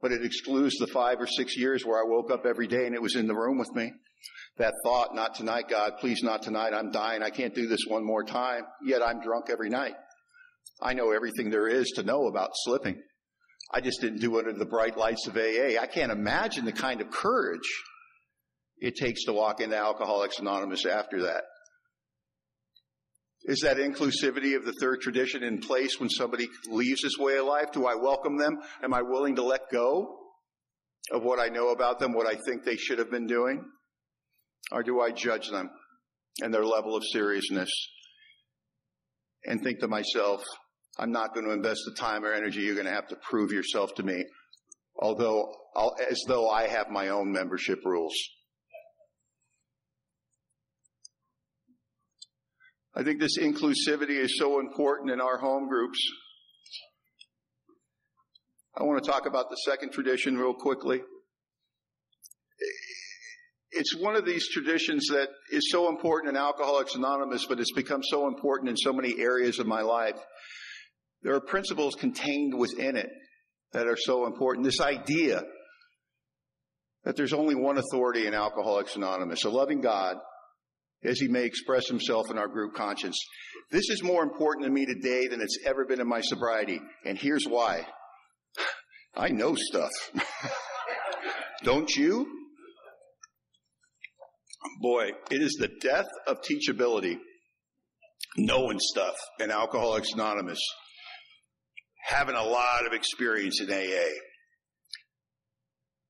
But it excludes the 5 or 6 years where I woke up every day and it was in the room with me. That thought, not tonight, God, please not tonight, I'm dying, I can't do this one more time, yet I'm drunk every night. I know everything there is to know about slipping. I just didn't do it under the bright lights of AA. I can't imagine the kind of courage it takes to walk into Alcoholics Anonymous after that. Is that inclusivity of the third tradition in place when somebody leaves this way of life? Do I welcome them? Am I willing to let go of what I know about them, what I think they should have been doing? Or do I judge them and their level of seriousness and think to myself, I'm not going to invest the time or energy you're going to have to prove yourself to me, as though I have my own membership rules. I think this inclusivity is so important in our home groups. I want to talk about the second tradition real quickly. It's one of these traditions that is so important in Alcoholics Anonymous, but it's become so important in so many areas of my life. There are principles contained within it that are so important. This idea that there's only one authority in Alcoholics Anonymous, a loving God, as he may express himself in our group conscience. This is more important to me today than it's ever been in my sobriety, and here's why. I know stuff. Don't you? Boy, it is the death of teachability, knowing stuff in Alcoholics Anonymous, having a lot of experience in AA.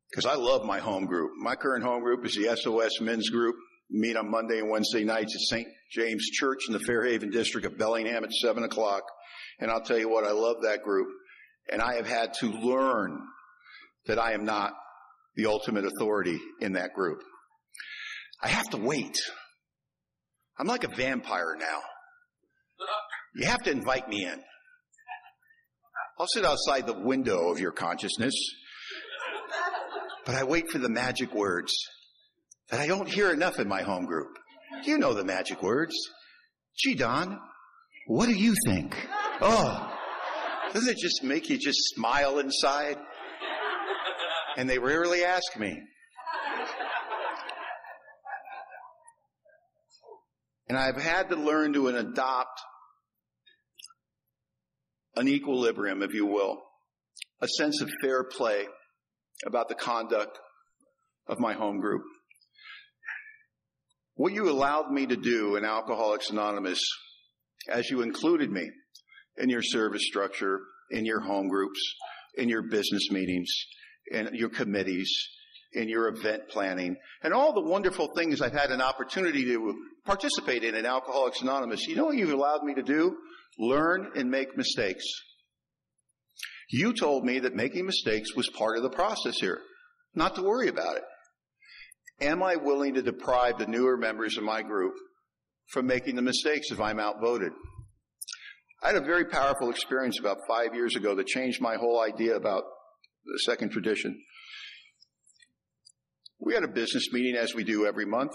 Because I love my home group. My current home group is the SOS Men's Group. We meet on Monday and Wednesday nights at St. James Church in the Fairhaven District of Bellingham at 7 o'clock. And I'll tell you what, I love that group. And I have had to learn that I am not the ultimate authority in that group. I have to wait. I'm like a vampire now. You have to invite me in. I'll sit outside the window of your consciousness, but I wait for the magic words that I don't hear enough in my home group. You know the magic words. Gee, Don, what do you think? Oh, doesn't it just make you just smile inside? And they rarely ask me. And I've had to learn to adopt an equilibrium, if you will, a sense of fair play about the conduct of my home group. What you allowed me to do in Alcoholics Anonymous, as you included me in your service structure, in your home groups, in your business meetings, in your committees, in your event planning, and all the wonderful things I've had an opportunity to participate in Alcoholics Anonymous, you know what you've allowed me to do? Learn and make mistakes. You told me that making mistakes was part of the process here, not to worry about it. Am I willing to deprive the newer members of my group from making the mistakes if I'm outvoted? I had a very powerful experience about 5 years ago that changed my whole idea about the second tradition. We had a business meeting, as we do every month,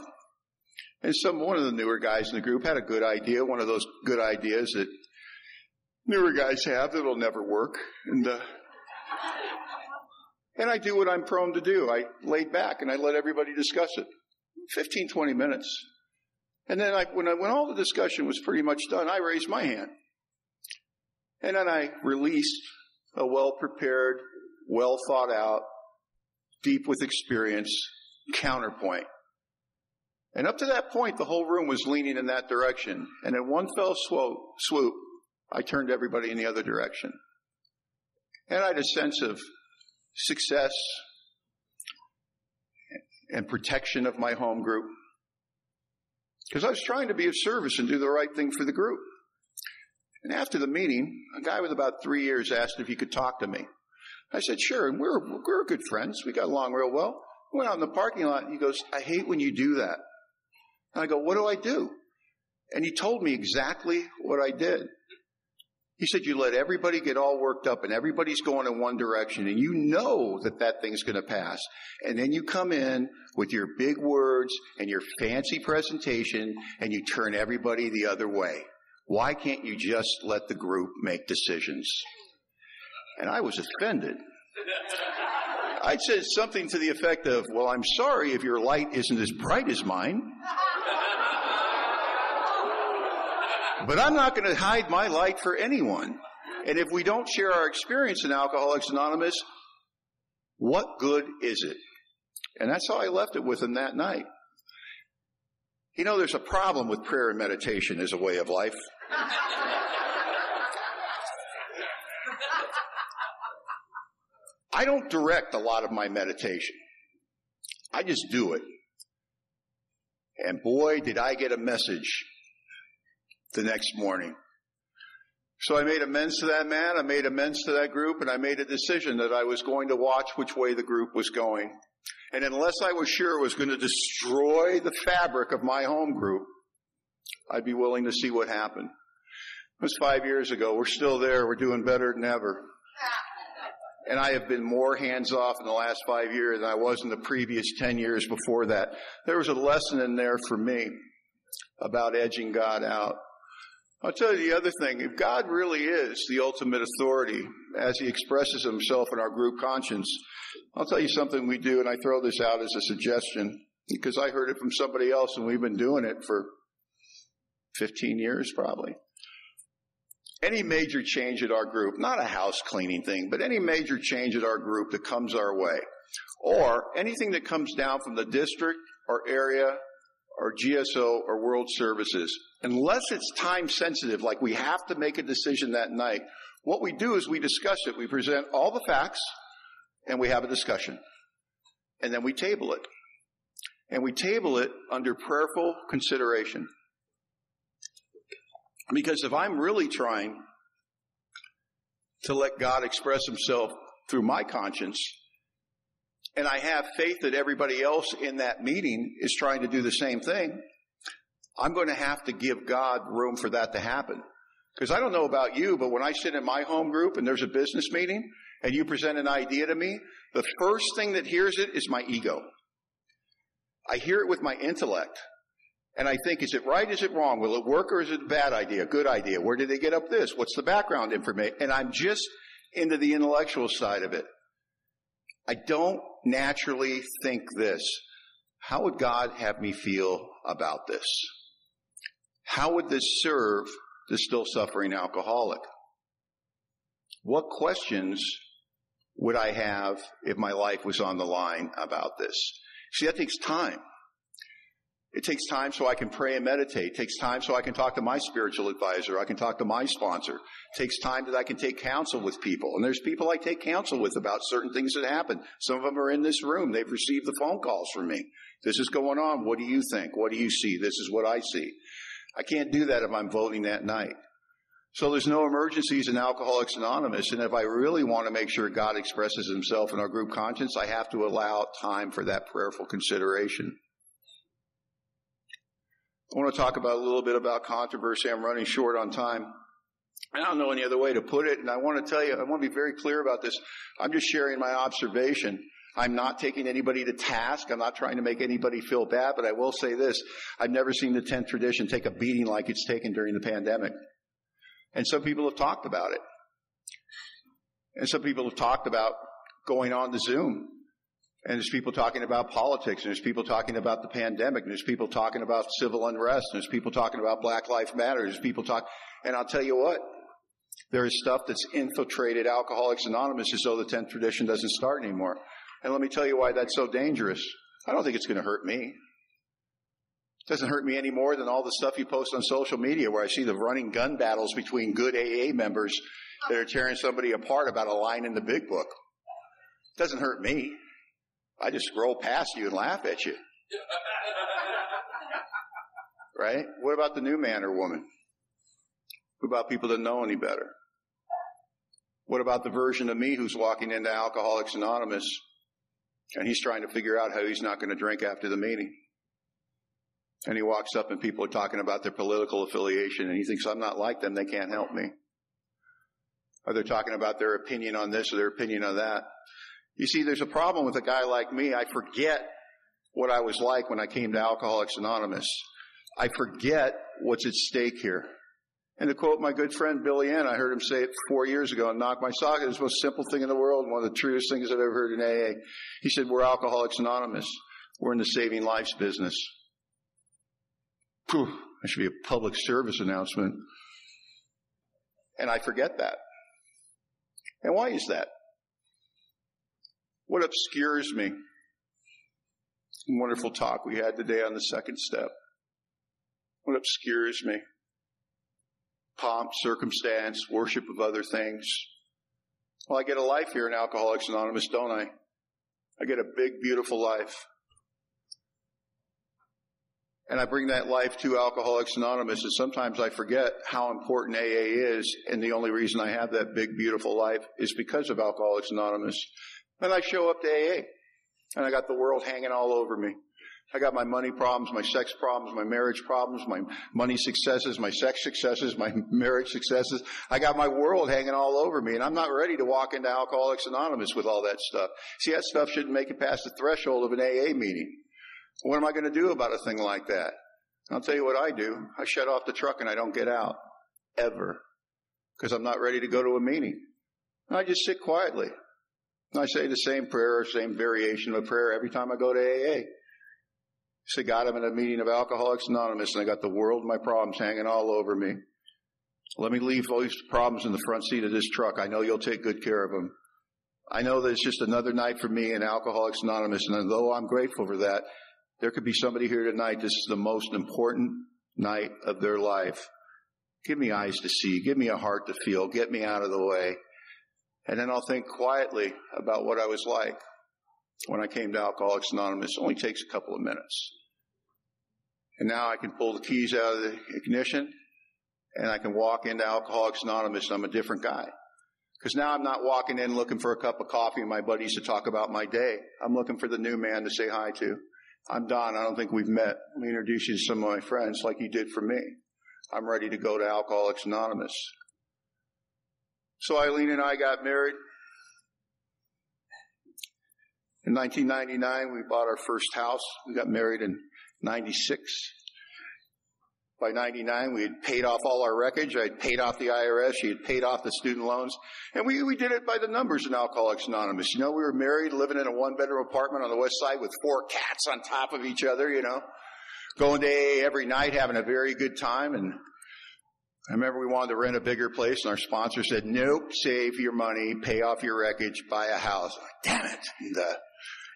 and one of the newer guys in the group had a good idea, one of those good ideas that newer guys have that'll never work. And I do what I'm prone to do. I laid back and I let everybody discuss it, 15, 20 minutes. And then when all the discussion was pretty much done, I raised my hand. And then I released a well-prepared, well-thought-out, deep with experience counterpoint. And up to that point, the whole room was leaning in that direction. And in one fell swoop, I turned everybody in the other direction. And I had a sense of success and protection of my home group, because I was trying to be of service and do the right thing for the group. And after the meeting, a guy with about 3 years asked if he could talk to me. I said, sure, and we're good friends. We got along real well. I went out in the parking lot, and he goes, I hate when you do that. And I go, what do I do? And he told me exactly what I did. He said, you let everybody get all worked up, and everybody's going in one direction, and you know that thing's going to pass. And then you come in with your big words and your fancy presentation, and you turn everybody the other way. Why can't you just let the group make decisions? And I was offended. I said something to the effect of, well, I'm sorry if your light isn't as bright as mine, but I'm not going to hide my light for anyone. And if we don't share our experience in Alcoholics Anonymous, what good is it? And that's how I left it with him that night. You know, there's a problem with prayer and meditation as a way of life. I don't direct a lot of my meditation. I just do it. And boy, did I get a message the next morning. So I made amends to that man, I made amends to that group, and I made a decision that I was going to watch which way the group was going. And unless I was sure it was going to destroy the fabric of my home group, I'd be willing to see what happened. It was 5 years ago. We're still there. We're doing better than ever. And I have been more hands-off in the last 5 years than I was in the previous 10 years before that. There was a lesson in there for me about edging God out. I'll tell you the other thing. If God really is the ultimate authority as he expresses himself in our group conscience, I'll tell you something we do, and I throw this out as a suggestion because I heard it from somebody else, and we've been doing it for 15 years probably. Any major change at our group, not a house cleaning thing, but any major change at our group that comes our way, or anything that comes down from the district or area or GSO or World Services, unless it's time sensitive, like we have to make a decision that night, what we do is we discuss it. We present all the facts, and we have a discussion. And then we table it. And we table it under prayerful consideration. Because if I'm really trying to let God express himself through my conscience, and I have faith that everybody else in that meeting is trying to do the same thing, I'm going to have to give God room for that to happen. Because I don't know about you, but when I sit in my home group and there's a business meeting and you present an idea to me, the first thing that hears it is my ego. I hear it with my intellect. And I think, is it right? Is it wrong? Will it work, or is it a bad idea? Good idea. Where did they get up this? What's the background information? And I'm just into the intellectual side of it. I don't naturally think this. how would God have me feel about this? How would this serve the still suffering alcoholic? What questions would I have if my life was on the line about this? See, that takes time. It takes time so I can pray and meditate. It takes time so I can talk to my spiritual advisor. I can talk to my sponsor. It takes time that I can take counsel with people. And there's people I take counsel with about certain things that happen. Some of them are in this room. They've received the phone calls from me. This is going on. What do you think? What do you see? This is what I see. I can't do that if I'm voting that night. So there's no emergencies in Alcoholics Anonymous, and if I really want to make sure God expresses himself in our group conscience, I have to allow time for that prayerful consideration. I want to talk about a little bit about controversy. I'm running short on time. I don't know any other way to put it, and I want to tell you, I want to be very clear about this. I'm just sharing my observation. I'm not taking anybody to task. I'm not trying to make anybody feel bad, but I will say this. I've never seen the 10th tradition take a beating like it's taken during the pandemic. And some people have talked about it. And some people have talked about going on to Zoom. And there's people talking about politics, and there's people talking about the pandemic, and there's people talking about civil unrest, and there's people talking about Black Lives Matter, there's people talking, and I'll tell you what, there is stuff that's infiltrated Alcoholics Anonymous as though the 10th tradition doesn't start anymore. And let me tell you why that's so dangerous. I don't think it's going to hurt me. It doesn't hurt me any more than all the stuff you post on social media where I see the running gun battles between good AA members that are tearing somebody apart about a line in the big book. It doesn't hurt me. I just scroll past you and laugh at you. Right? What about the new man or woman? What about people that know any better? What about the version of me who's walking into Alcoholics Anonymous and he's trying to figure out how he's not going to drink after the meeting? And he walks up and people are talking about their political affiliation and he thinks, I'm not like them, they can't help me. Or they're talking about their opinion on this or their opinion on that. You see, there's a problem with a guy like me. I forget what I was like when I came to Alcoholics Anonymous. I forget what's at stake here. And to quote my good friend Billy Ann, I heard him say it 4 years ago and knocked my socket. It's the most simple thing in the world and one of the truest things I've ever heard in AA. He said, we're Alcoholics Anonymous. We're in the saving lives business. Phew, that should be a public service announcement. And I forget that. And why is that? What obscures me? Wonderful talk we had today on the second step. What obscures me? Pomp, circumstance, worship of other things. Well, I get a life here in Alcoholics Anonymous, don't I? I get a big, beautiful life. And I bring that life to Alcoholics Anonymous, and sometimes I forget how important AA is, and the only reason I have that big, beautiful life is because of Alcoholics Anonymous. And I show up to AA, and I got the world hanging all over me. I got my money problems, my sex problems, my marriage problems, my money successes, my sex successes, my marriage successes. I got my world hanging all over me, and I'm not ready to walk into Alcoholics Anonymous with all that stuff. See, that stuff shouldn't make it past the threshold of an AA meeting. What am I going to do about a thing like that? I'll tell you what I do. I shut off the truck and I don't get out, ever, because I'm not ready to go to a meeting. And I just sit quietly. And I say the same prayer or same variation of a prayer every time I go to AA. I say, God, I'm in a meeting of Alcoholics Anonymous, and I got the world and my problems hanging all over me. Let me leave all these problems in the front seat of this truck. I know you'll take good care of them. I know that it's just another night for me in Alcoholics Anonymous, and though I'm grateful for that, there could be somebody here tonight. This is the most important night of their life. Give me eyes to see. Give me a heart to feel. Get me out of the way. And then I'll think quietly about what I was like when I came to Alcoholics Anonymous. It only takes a couple of minutes. And now I can pull the keys out of the ignition, and I can walk into Alcoholics Anonymous, and I'm a different guy. Because now I'm not walking in looking for a cup of coffee and my buddies to talk about my day. I'm looking for the new man to say hi to. I'm Don. I don't think we've met. Let me introduce you to some of my friends like you did for me. I'm ready to go to Alcoholics Anonymous. So Eileen and I got married. In 1999, we bought our first house. We got married in 96. By 99, we had paid off all our wreckage. I had paid off the IRS. She had paid off the student loans. And we did it by the numbers in Alcoholics Anonymous. You know, we were married, living in a one-bedroom apartment on the west side with four cats on top of each other, you know, going to AA every night, having a very good time. And I remember we wanted to rent a bigger place, and our sponsor said, nope, save your money, pay off your wreckage, buy a house. I'm like, damn it. And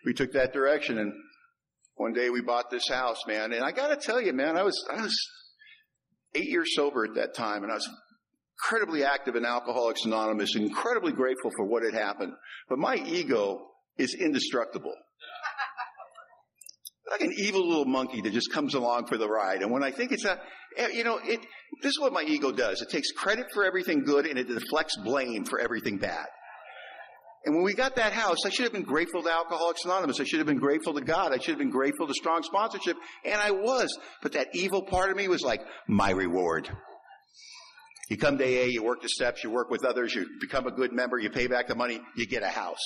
we took that direction, and one day we bought this house, man. And I got to tell you, man, I was 8 years sober at that time, and I was incredibly active in Alcoholics Anonymous, incredibly grateful for what had happened. But my ego is indestructible. Like an evil little monkey that just comes along for the ride. And when I think it's not, you know, this is what my ego does. It takes credit for everything good, and it deflects blame for everything bad. And when we got that house, I should have been grateful to Alcoholics Anonymous. I should have been grateful to God. I should have been grateful to strong sponsorship. And I was. But that evil part of me was like, my reward. You come to AA, you work the steps, you work with others, you become a good member, you pay back the money, you get a house.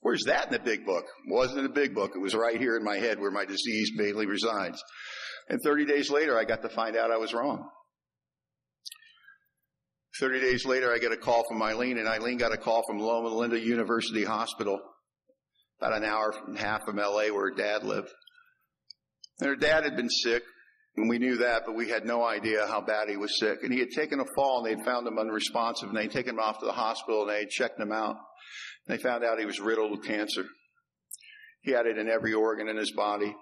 Where's that in the big book? It wasn't in the big book. It was right here in my head where my disease mainly resides. And 30 days later, I got to find out I was wrong. 30 days later, I get a call from Eileen, and Eileen got a call from Loma Linda University Hospital, about an hour and a half from L.A. where her dad lived. And her dad had been sick, and we knew that, but we had no idea how bad he was sick. And he had taken a fall, and they had found him unresponsive, and they had taken him off to the hospital, and they had checked him out. And they found out he was riddled with cancer. He had it in every organ in his body.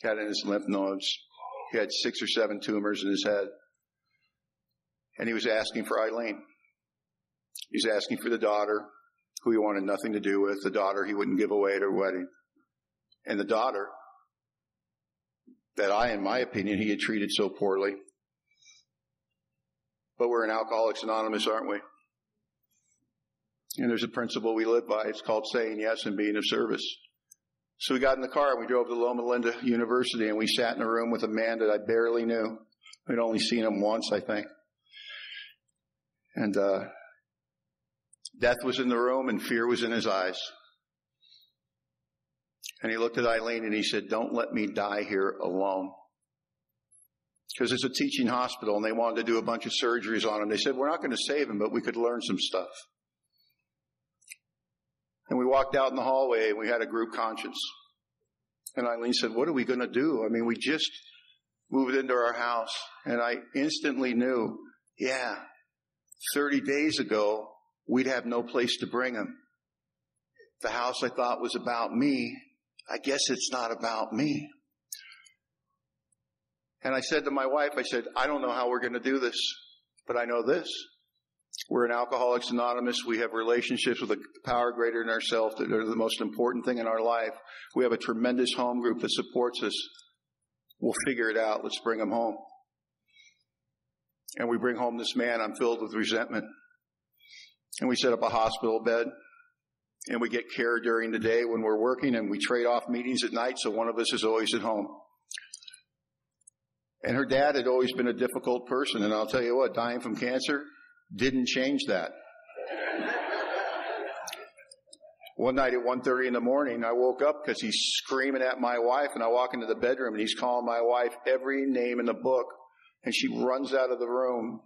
He had it in his lymph nodes. He had 6 or 7 tumors in his head. And he was asking for Eileen. He was asking for the daughter, who he wanted nothing to do with, the daughter he wouldn't give away at her wedding. And the daughter that in my opinion, he had treated so poorly. But we're in Alcoholics Anonymous, aren't we? And there's a principle we live by. It's called saying yes and being of service. So we got in the car, and we drove to Loma Linda University, and we sat in a room with a man that I barely knew. We'd only seen him once, I think. And death was in the room, and fear was in his eyes. And he looked at Eileen, and he said, don't let me die here alone. Because it's a teaching hospital, and they wanted to do a bunch of surgeries on him. They said, we're not going to save him, but we could learn some stuff. And we walked out in the hallway, and we had a group conscience. And Eileen said, what are we going to do? I mean, we just moved into our house. And I instantly knew, 30 days ago, we'd have no place to bring him. The house I thought was about me, I guess it's not about me. And I said to my wife, I don't know how we're going to do this, but I know this. We're in Alcoholics Anonymous. We have relationships with a power greater than ourselves that are the most important thing in our life. We have a tremendous home group that supports us. We'll figure it out. Let's bring him home. And we bring home this man. I'm filled with resentment. And we set up a hospital bed. And we get care during the day when we're working. And we trade off meetings at night, so one of us is always at home. And her dad had always been a difficult person. And I'll tell you what, dying from cancer didn't change that. One night at 1:30 in the morning, I woke up because he's screaming at my wife. And I walk into the bedroom, and he's calling my wife every name in the book. And she runs out of the room,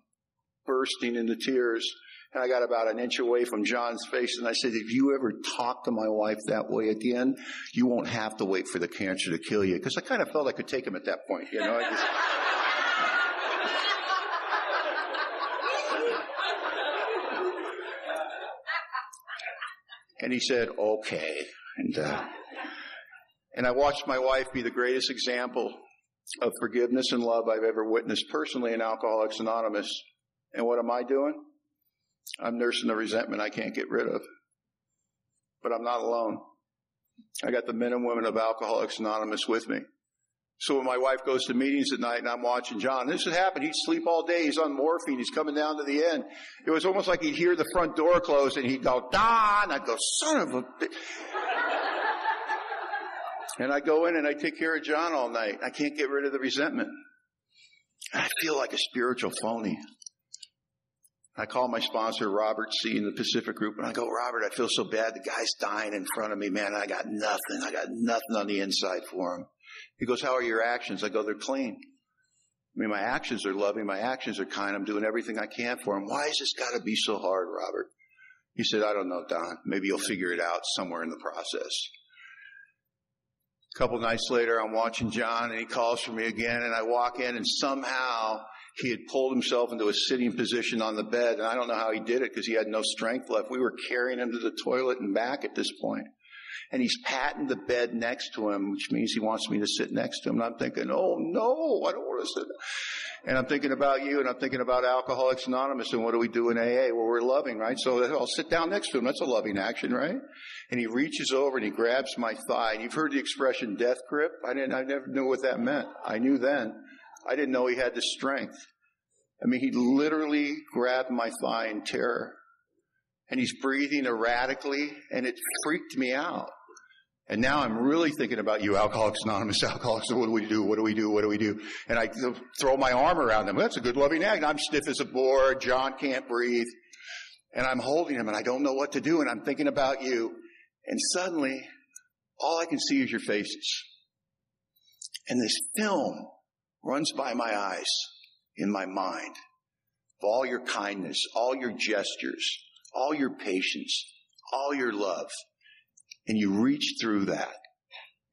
bursting into tears. And I got about an inch away from John's face. And I said, if you ever talk to my wife that way again, you won't have to wait for the cancer to kill you. Because I kind of felt I could take him at that point. You know, And he said, okay. And I watched my wife be the greatest example of forgiveness and love I've ever witnessed personally in Alcoholics Anonymous. And what am I doing? I'm nursing the resentment I can't get rid of. But I'm not alone. I got the men and women of Alcoholics Anonymous with me. So when my wife goes to meetings at night and I'm watching John, this had happened. He'd sleep all day. He's on morphine. He's coming down to the end. It was almost like he'd hear the front door close and he'd go, Don! I'd go, son of a bitch. And I go in and I take care of John all night. I can't get rid of the resentment. I feel like a spiritual phony. I call my sponsor, Robert C. in the Pacific Group, and I go, Robert, I feel so bad. The guy's dying in front of me, man. I got nothing. I got nothing on the inside for him. He goes, how are your actions? I go, they're clean. I mean, my actions are loving. My actions are kind. I'm doing everything I can for him. Why has this got to be so hard, Robert? He said, I don't know, Don. Maybe you'll figure it out somewhere in the process. A couple nights later, I'm watching John, and he calls for me again, and I walk in, and somehow he had pulled himself into a sitting position on the bed, and I don't know how he did it because he had no strength left. We were carrying him to the toilet and back at this point. And he's patting the bed next to him, which means he wants me to sit next to him. And I'm thinking, oh, no, I don't want to sit. And I'm thinking about you, and I'm thinking about Alcoholics Anonymous, and what do we do in AA? Well, we're loving, right? So I'll sit down next to him. That's a loving action, right? And he reaches over, and he grabs my thigh. And you've heard the expression death grip. I never knew what that meant. I knew then. I didn't know he had the strength. I mean, he literally grabbed my thigh in terror. And he's breathing erratically, and it freaked me out. And now I'm really thinking about you, Alcoholics Anonymous, Alcoholics, what do we do, what do we do, what do we do? And I throw my arm around him. That's a good loving act. I'm stiff as a board. John can't breathe. And I'm holding him, and I don't know what to do, and I'm thinking about you. And suddenly, all I can see is your faces. And this film runs by my eyes, in my mind, of all your kindness, all your gestures, all your patience, all your love, and you reached through that.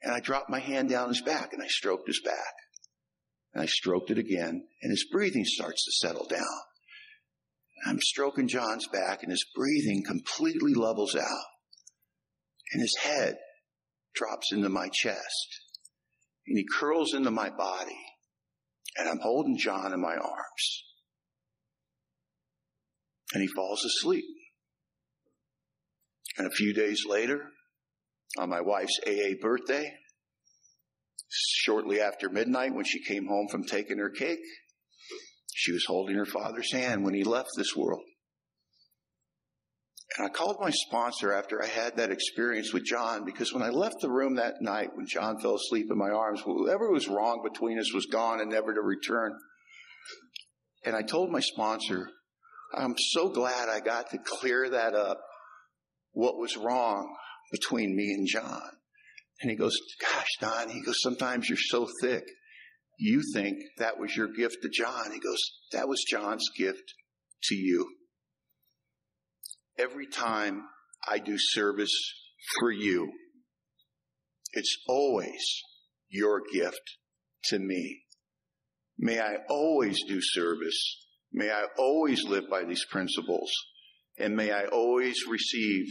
And I dropped my hand down his back, and I stroked his back. And I stroked it again, and his breathing starts to settle down. And I'm stroking John's back, and his breathing completely levels out. And his head drops into my chest, and he curls into my body. And I'm holding John in my arms. And he falls asleep. And a few days later, on my wife's AA birthday, shortly after midnight when she came home from taking her cake, she was holding her father's hand when he left this world. And I called my sponsor after I had that experience with John, because when I left the room that night when John fell asleep in my arms, whatever was wrong between us was gone and never to return. And I told my sponsor, I'm so glad I got to clear that up, what was wrong between me and John. And he goes, gosh, Don, he goes, sometimes you're so thick. You think that was your gift to John. He goes, that was John's gift to you. Every time I do service for you, it's always your gift to me. May I always do service. May I always live by these principles, and may I always receive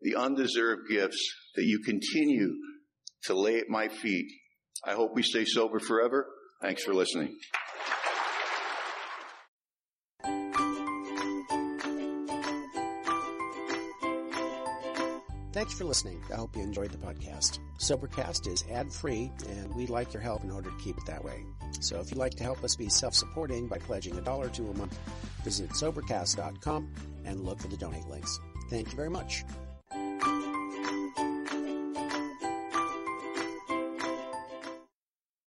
the undeserved gifts that you continue to lay at my feet. I hope we stay sober forever. Thanks for listening. Thanks for listening. I hope you enjoyed the podcast. SoberCast is ad-free, and we'd like your help in order to keep it that way. So if you'd like to help us be self-supporting by pledging $1 to a month, visit SoberCast.com and look for the donate links. Thank you very much.